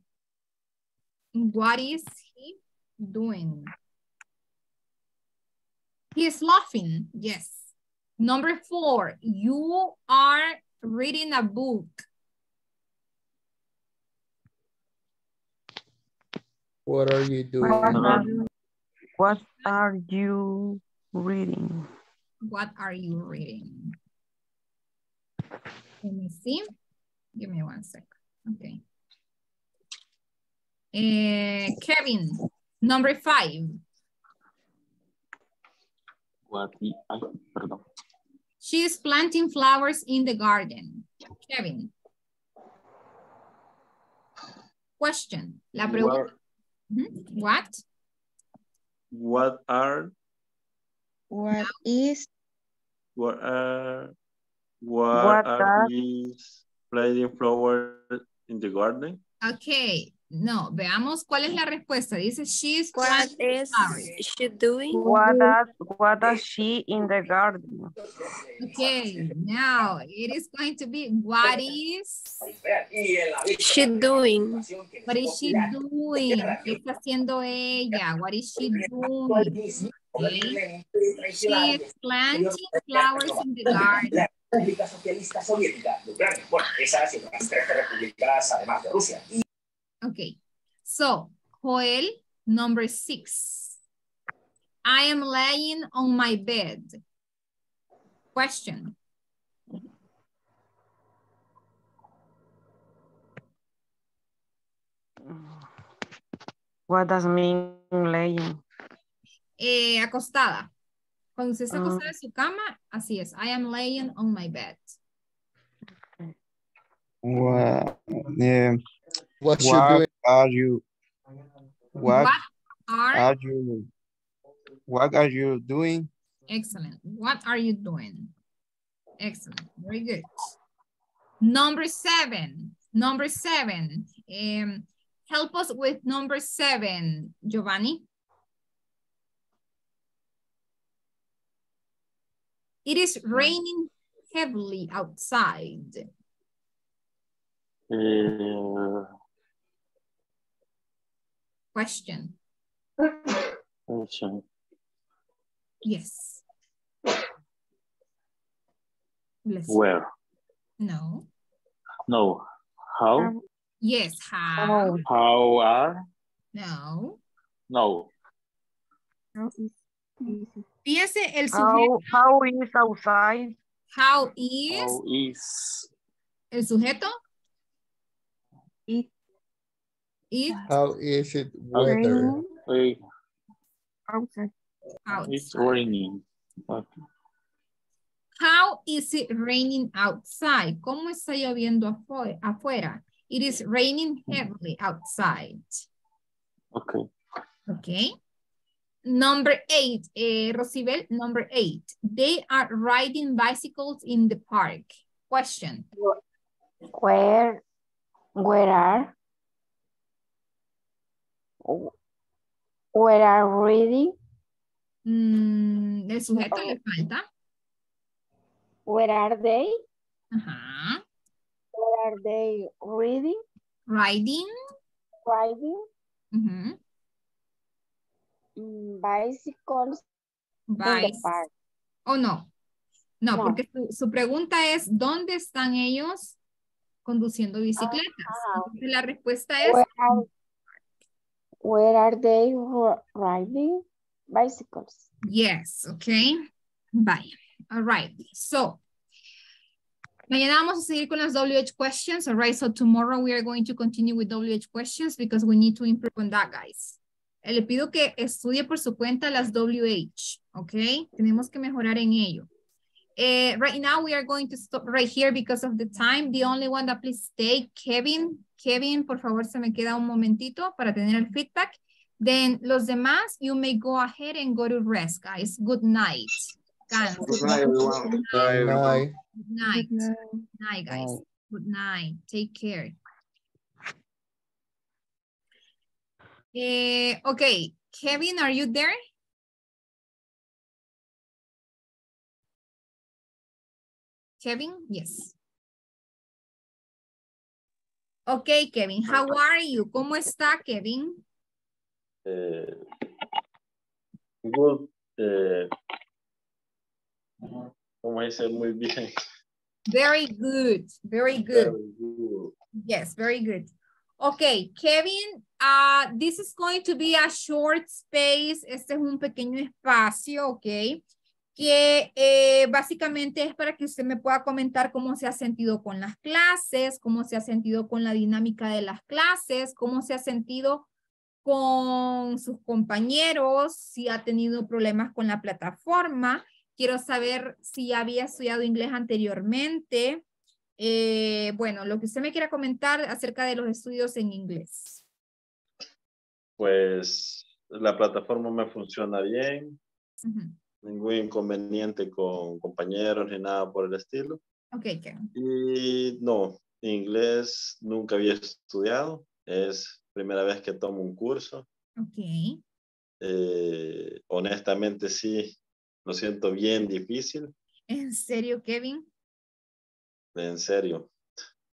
What is he doing? He is laughing, yes. Number four, you are reading a book. What are you doing? What are, what are you reading? What are you reading? Let me see. Give me one sec. Okay. Uh, Kevin, number five. What? Pardon. She is planting flowers in the garden. Kevin. Question. La pregunta. What? What are? What is what are what, what are these planting flowers in the garden? Okay, no, veamos cuál es la respuesta. Dice she's what is she doing? What are what is she in the garden? Okay, now it is going to be what is she doing? What is she doing? ¿Qué está haciendo ella? What is she doing? Okay. She is planting flowers in the garden. Okay, so Joel, number six. I am laying on my bed. Question. What does mean laying? Eh, acostada. Cuando usted está acostada en su cama, así es. I am laying on my bed. What, yeah. what, what are you? What, what are, are you? What are you doing? Excellent. What are you doing? Excellent. Very good. Number seven. Number seven. Um, help us with number seven, Giovanni. It is raining heavily outside. Uh, question. Question. Yes. Let's Where? See. No. No. How? Um, yes. How? How are? No. No. How is, is el how, how is outside? How is? How is? El sujeto. It. It. How is it weather? Outside. Outside. Outside. It's raining. Okay. How is it raining outside? ¿Cómo está lloviendo afu afuera? It is raining heavily outside. Okay. Okay. Number eight, eh, Rosibel, number eight. They are riding bicycles in the park. Question. Where? Where are? Where are reading? Mm, el sujeto oh. le falta. Where are they? Uh-huh. Where are they reading? Riding. Riding. Mm-hmm. Bicycles Bice. in the park. Oh, no. No, no. porque su, su pregunta es, ¿dónde están ellos conduciendo bicicletas? Ah, Entonces, la respuesta es... Where are, where are they riding bicycles? Yes, okay. Bye. All right, so mañana vamos a seguir con las W H questions. All right, so tomorrow we are going to continue with W H questions because we need to improve on that, guys. Le pido que estudie por su cuenta las W H, okay? Tenemos que mejorar en ello. Eh, right now we are going to stop right here because of the time. The only one that please stay, Kevin. Kevin, por favor, se me queda un momentito para tener el feedback. Then los demás, you may go ahead and go to rest, guys. Good night. Guys. Good night, everyone. Good night. Good night. Good night. Good night. Good night, guys. Good night. Take care. Eh, okay, Kevin, are you there? Kevin, yes. Okay, Kevin, how are you? ¿Cómo está, Kevin? Uh, good. Uh, ¿Cómo dice? Muy bien. Very good. Very good. Very good. Yes, very good. Okay, Kevin, uh, this is going to be a short space. Este es un pequeño espacio, okay? Que eh, básicamente es para que usted me pueda comentar cómo se ha sentido con las clases, cómo se ha sentido con la dinámica de las clases, cómo se ha sentido con sus compañeros, si ha tenido problemas con la plataforma. Quiero saber si había estudiado inglés anteriormente. Eh, bueno, lo que usted me quiera comentar acerca de los estudios en inglés. Pues la plataforma me funciona bien. Uh-huh. Ningún inconveniente con compañeros ni nada por el estilo. Ok, Kevin. Y no, inglés nunca había estudiado. Es primera vez que tomo un curso. Ok. Eh, honestamente sí, lo siento bien difícil. ¿En serio, Kevin? En serio.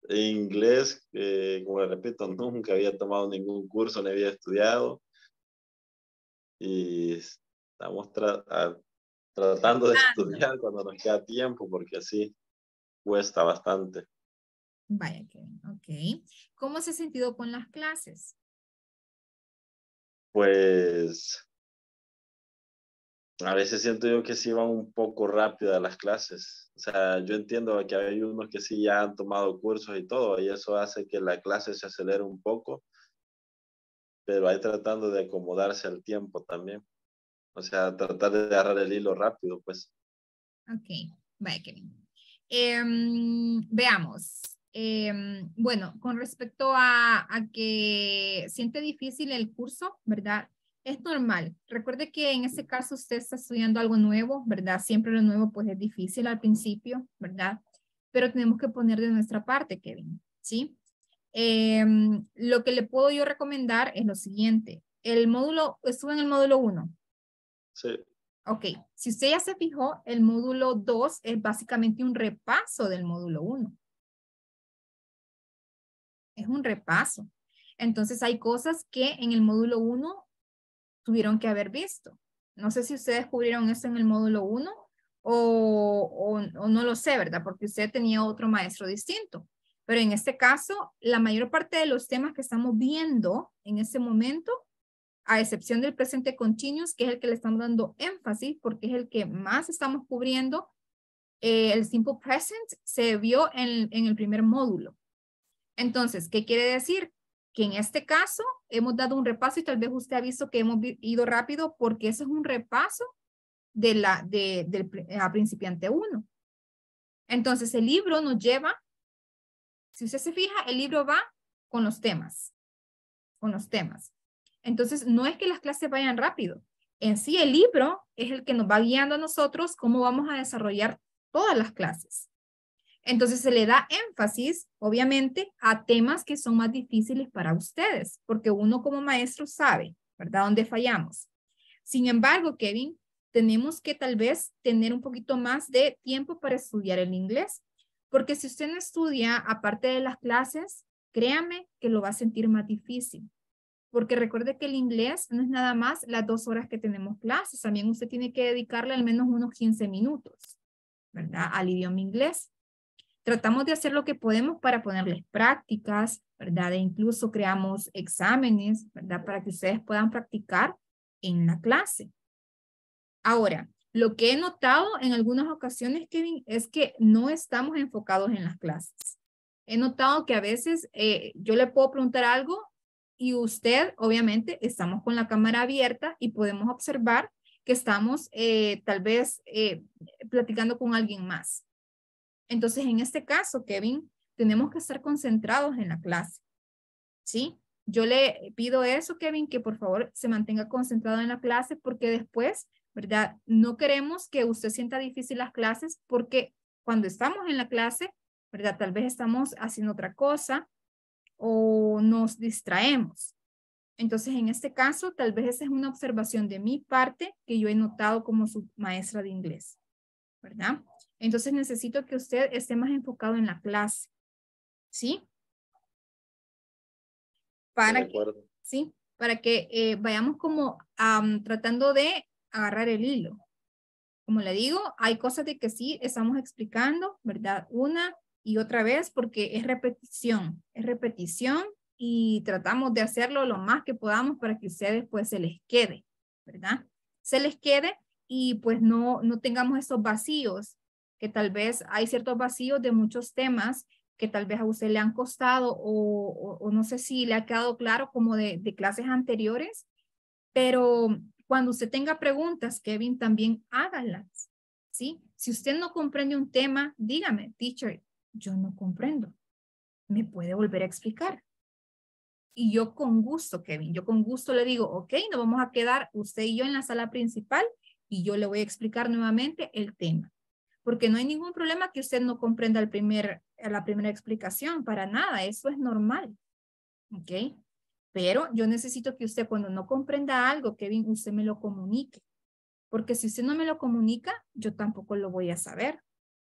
Inglés, eh, como le repito, nunca había tomado ningún curso, no había estudiado. Y estamos tra a Tratando de estudiar cuando nos queda tiempo, porque así cuesta bastante. Vaya, Kevin, ok. ¿Cómo se ha sentido con las clases? Pues a veces siento yo que sí van un poco rápidas las clases. O sea, yo entiendo que hay unos que sí ya han tomado cursos y todo, y eso hace que la clase se acelere un poco, pero ahí tratando de acomodarse al tiempo también. O sea, tratar de agarrar el hilo rápido, pues. Ok, vaya, Kevin. Eh, veamos. Eh, bueno, con respecto a, a que siente difícil el curso, ¿verdad? Es normal. Recuerde que en este caso usted está estudiando algo nuevo, ¿verdad? Siempre lo nuevo pues es difícil al principio, ¿verdad? Pero tenemos que poner de nuestra parte, Kevin, ¿sí? Eh, lo que le puedo yo recomendar es lo siguiente. El módulo, estuve en el módulo uno. Sí. Ok. Si usted ya se fijó, el módulo dos es básicamente un repaso del módulo uno. Es un repaso. Entonces hay cosas que en el módulo uno tuvieron que haber visto. No sé si ustedes cubrieron eso en el módulo uno o, o, o no lo sé, ¿verdad? Porque usted tenía otro maestro distinto. Pero en este caso, la mayor parte de los temas que estamos viendo en este momento, a excepción del presente continuous, que es el que le estamos dando énfasis porque es el que más estamos cubriendo, eh, el simple present se vio en, en el primer módulo. Entonces, ¿qué quiere decir? Que en este caso hemos dado un repaso y tal vez usted ha visto que hemos ido rápido porque eso es un repaso de la, de, del a principiante uno. Entonces, el libro nos lleva, si usted se fija, el libro va con los temas, con los temas. Entonces, no es que las clases vayan rápido. En sí, el libro es el que nos va guiando a nosotros cómo vamos a desarrollar todas las clases. Entonces, se le da énfasis, obviamente, a temas que son más difíciles para ustedes, porque uno como maestro sabe, ¿verdad?, dónde fallamos. Sin embargo, Kevin, tenemos que tal vez tener un poquito más de tiempo para estudiar el inglés, porque si usted no estudia, aparte de las clases, créame que lo va a sentir más difícil. Porque recuerde que el inglés no es nada más las dos horas que tenemos clases. También usted tiene que dedicarle al menos unos quince minutos, ¿verdad?, al idioma inglés. Tratamos de hacer lo que podemos para ponerles prácticas, ¿verdad? E incluso creamos exámenes, ¿verdad? Para que ustedes puedan practicar en la clase. Ahora, lo que he notado en algunas ocasiones, Kevin, es que no estamos enfocados en las clases. He notado que a veces eh, yo le puedo preguntar algo y usted, obviamente, estamos con la cámara abierta y podemos observar que estamos eh, tal vez eh, platicando con alguien más. Entonces, en este caso, Kevin, tenemos que estar concentrados en la clase, ¿sí? Yo le pido eso, Kevin, que por favor se mantenga concentrado en la clase porque después, ¿verdad? No queremos que usted sienta difícil las clases porque cuando estamos en la clase, ¿verdad? Tal vez estamos haciendo otra cosa o nos distraemos. Entonces, en este caso, tal vez esa es una observación de mi parte que yo he notado como su maestra de inglés, ¿verdad? Entonces necesito que usted esté más enfocado en la clase, ¿sí? Para que, ¿sí? Para que eh, vayamos como um, tratando de agarrar el hilo. Como le digo, hay cosas de que sí estamos explicando, ¿verdad? Una y otra vez porque es repetición, es repetición y tratamos de hacerlo lo más que podamos para que ustedes pues se les quede, ¿verdad? Se les quede y pues no, no tengamos esos vacíos, que tal vez hay ciertos vacíos de muchos temas que tal vez a usted le han costado o, o, o no sé si le ha quedado claro como de, de clases anteriores, pero cuando usted tenga preguntas, Kevin, también hágalas, ¿sí? Si usted no comprende un tema, dígame, teacher, yo no comprendo, ¿me puede volver a explicar? Y yo con gusto, Kevin, yo con gusto le digo, ok, nos vamos a quedar usted y yo en la sala principal y yo le voy a explicar nuevamente el tema. Porque no hay ningún problema que usted no comprenda el primer, la primera explicación, para nada, eso es normal, ¿ok? Pero yo necesito que usted cuando no comprenda algo, Kevin, usted me lo comunique, porque si usted no me lo comunica, yo tampoco lo voy a saber.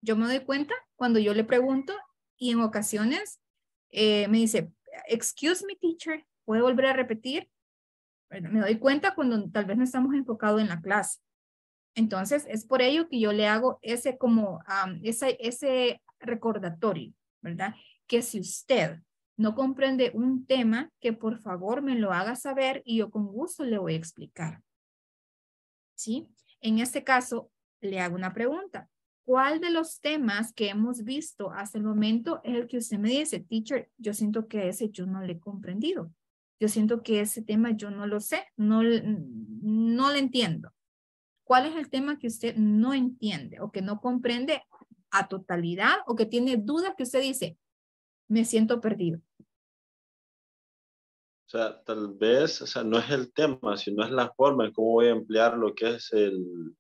Yo me doy cuenta cuando yo le pregunto y en ocasiones eh, me dice, excuse me, teacher, ¿puede volver a repetir? Bueno, me doy cuenta cuando tal vez no estamos enfocados en la clase. Entonces, es por ello que yo le hago ese, como, um, ese, ese recordatorio, ¿verdad? Que si usted no comprende un tema, que por favor me lo haga saber y yo con gusto le voy a explicar. ¿Sí? En este caso, le hago una pregunta. ¿Cuál de los temas que hemos visto hasta el momento es el que usted me dice, teacher, yo siento que a ese yo no le he comprendido? Yo siento que ese tema yo no lo sé, no, no lo entiendo. ¿Cuál es el tema que usted no entiende o que no comprende a totalidad o que tiene dudas que usted dice, me siento perdido? O sea, tal vez, o sea, no es el tema, sino es la forma en cómo voy a emplear lo que es el,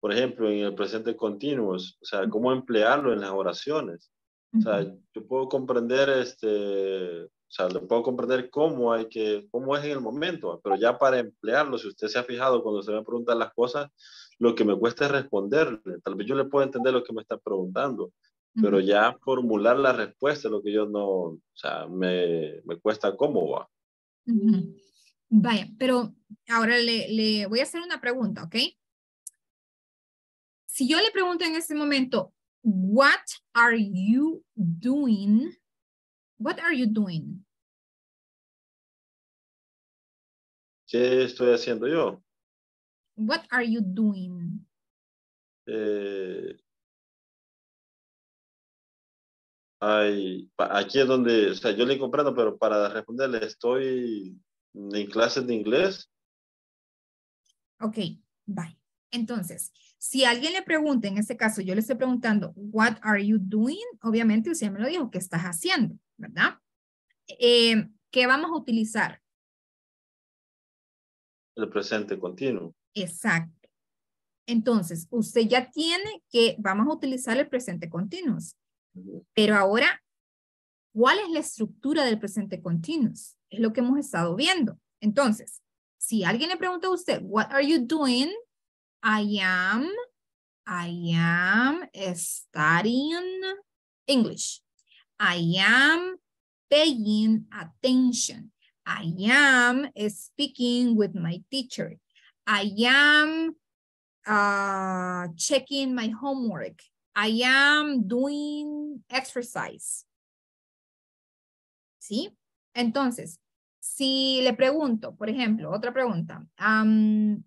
por ejemplo, en el presente continuo, o sea, cómo emplearlo en las oraciones. O sea, uh-huh. yo puedo comprender este, o sea, lo puedo comprender cómo hay que, cómo es en el momento, pero ya para emplearlo, si usted se ha fijado cuando se me preguntan las cosas, lo que me cuesta es responderle. Tal vez yo le puedo entender lo que me está preguntando, pero ya formular la respuesta es lo que yo no, o sea, me, me cuesta cómo va. Uh-huh. Vaya, pero ahora le, le voy a hacer una pregunta, ¿ok? Si yo le pregunto en este momento, what are you doing? What are you doing? ¿Qué estoy haciendo yo? What are you doing? Eh... Ay, aquí es donde, o sea, yo le comprendo, pero para responderle, estoy en clases de inglés. Ok, bye. Entonces, si alguien le pregunta, en este caso yo le estoy preguntando, what are you doing? Obviamente usted me lo dijo, ¿qué estás haciendo? ¿Verdad? Eh, ¿Qué vamos a utilizar? El presente continuo. Exacto. Entonces, usted ya tiene que, vamos a utilizar el presente continuo. Pero ahora, ¿cuál es la estructura del presente continuo? Es lo que hemos estado viendo. Entonces, si alguien le pregunta a usted, what are you doing? I am, I am studying English. I am paying attention. I am speaking with my teacher. I am uh, checking my homework. I am doing exercise. ¿Sí? Entonces, si le pregunto, por ejemplo, otra pregunta. Um,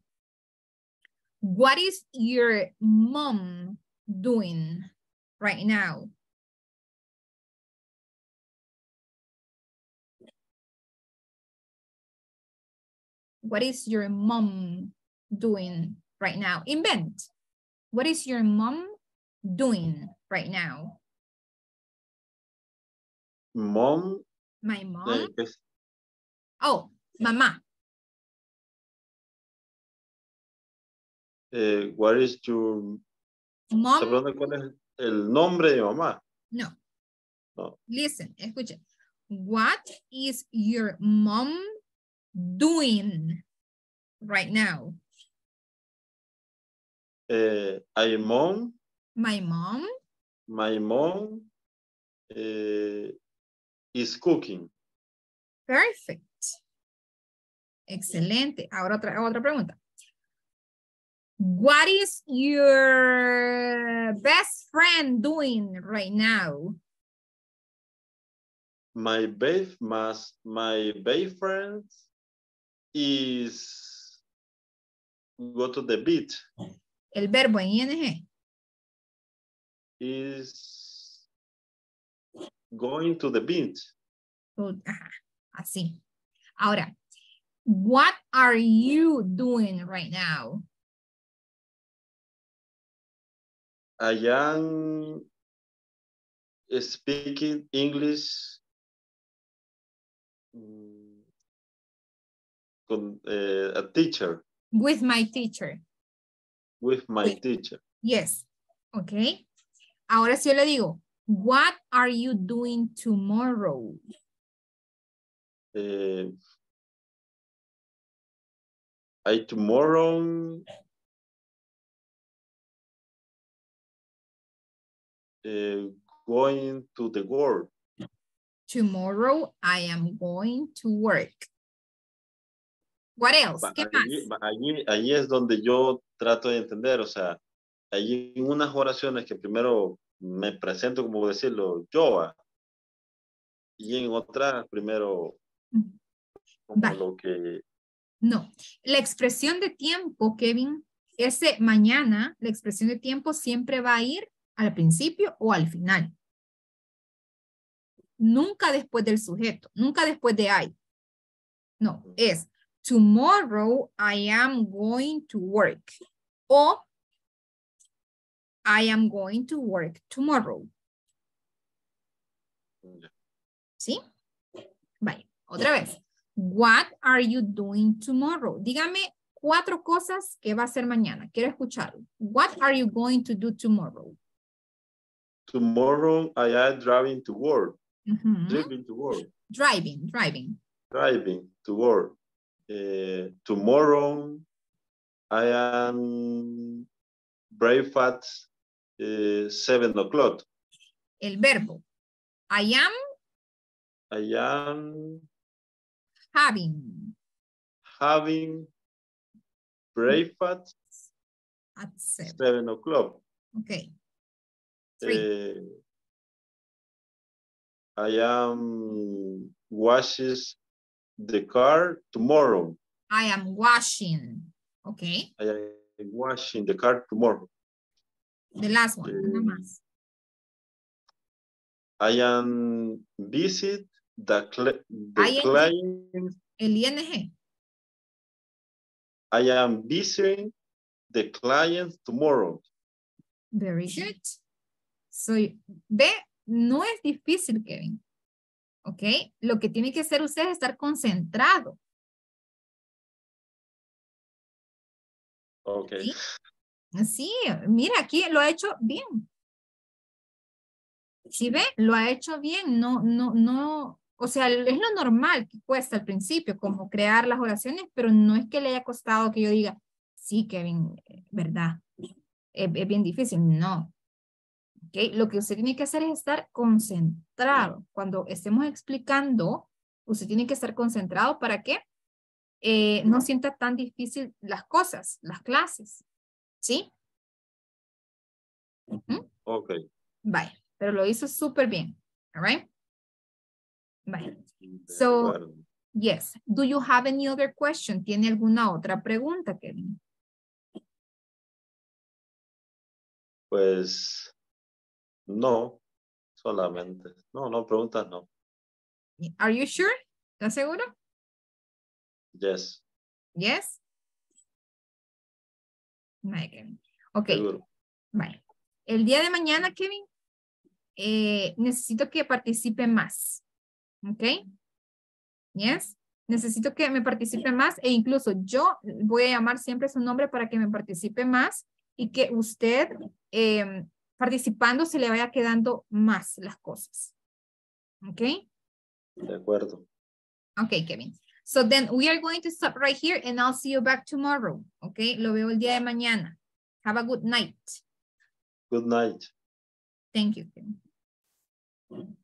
what is your mom doing right now? What is your mom doing right now? Invent. What is your mom doing right now? Mom. My mom. Oh, mamá. Eh, what is your mom? ¿Cuál es el nombre de mamá? No. No. Listen, escuche. What is your mom doing right now? Eh, I am mom. My mom. My mom eh, is cooking. Perfect. Excelente. Ahora otra, otra pregunta. What is your best friend doing right now? My best must my best friend is go to the beach. El verbo en ing. Is going to the beach. Uh, así. Ahora, what are you doing right now? I am speaking English con uh, a teacher. With my teacher. With my With, teacher. Yes. Okay. Ahora sí yo le digo, what are you doing tomorrow? Eh, I tomorrow eh, going to the work. Tomorrow I am going to work. What else? ¿Qué allí, más? Allí, allí es donde yo trato de entender, o sea, hay unas oraciones que primero me presento, como decirlo, yo, y en otras primero como vale. Lo que... No, la expresión de tiempo, Kevin, ese mañana, la expresión de tiempo siempre va a ir al principio o al final. Nunca después del sujeto, nunca después de I. No, es tomorrow I am going to work. O I am going to work tomorrow. ¿Sí? Vaya, otra vez. What are you doing tomorrow? Dígame cuatro cosas que va a hacer mañana. Quiero escucharlo. What are you going to do tomorrow? Tomorrow I am driving to work. Uh-huh. Driving to work. Driving, driving. Driving to work. Uh, tomorrow I am breakfast uh, seven o'clock. El verbo. I am. I am. Having. Having breakfast at seven, seven o'clock. Okay. Three. Uh, I am washes the car tomorrow. I am washing. Okay. I am washing the car tomorrow. The last one. Uh, I am visit the, cl the I client. El I N G. I am visiting the client tomorrow. Very good. So, ve, no es difícil, Kevin. ¿Ok? Lo que tiene que hacer usted es estar concentrado. Ok. Sí, sí, mira, aquí lo ha hecho bien. ¿Sí ve? Lo ha hecho bien. No, no, no. O sea, es lo normal que cuesta al principio, como crear las oraciones, pero no es que le haya costado que yo diga, sí, Kevin, verdad, es, es bien difícil. No. Okay. Lo que usted tiene que hacer es estar concentrado. Cuando estemos explicando, usted tiene que estar concentrado para que eh, no sienta tan difícil las cosas, las clases. ¿Sí? Uh-huh. Ok. Vaya, pero lo hizo súper bien. All right? Vaya. So, yes. Do you have any other question? ¿Tiene alguna otra pregunta, Kevin? Pues... No, solamente. No, no, preguntas no. Are you sure? ¿Estás seguro? Yes. Yes? Vale, Kevin. Ok. Seguro. Vale. El día de mañana, Kevin, eh, necesito que participe más. ¿Ok? Yes. Necesito que me participe más e incluso yo voy a llamar siempre su nombre para que me participe más y que usted... Eh, participando se le vaya quedando más las cosas. Okay? De acuerdo. Okay, Kevin. So then we are going to stop right here and I'll see you back tomorrow. Okay? Lo veo el día de mañana. Have a good night. Good night. Thank you, Kevin.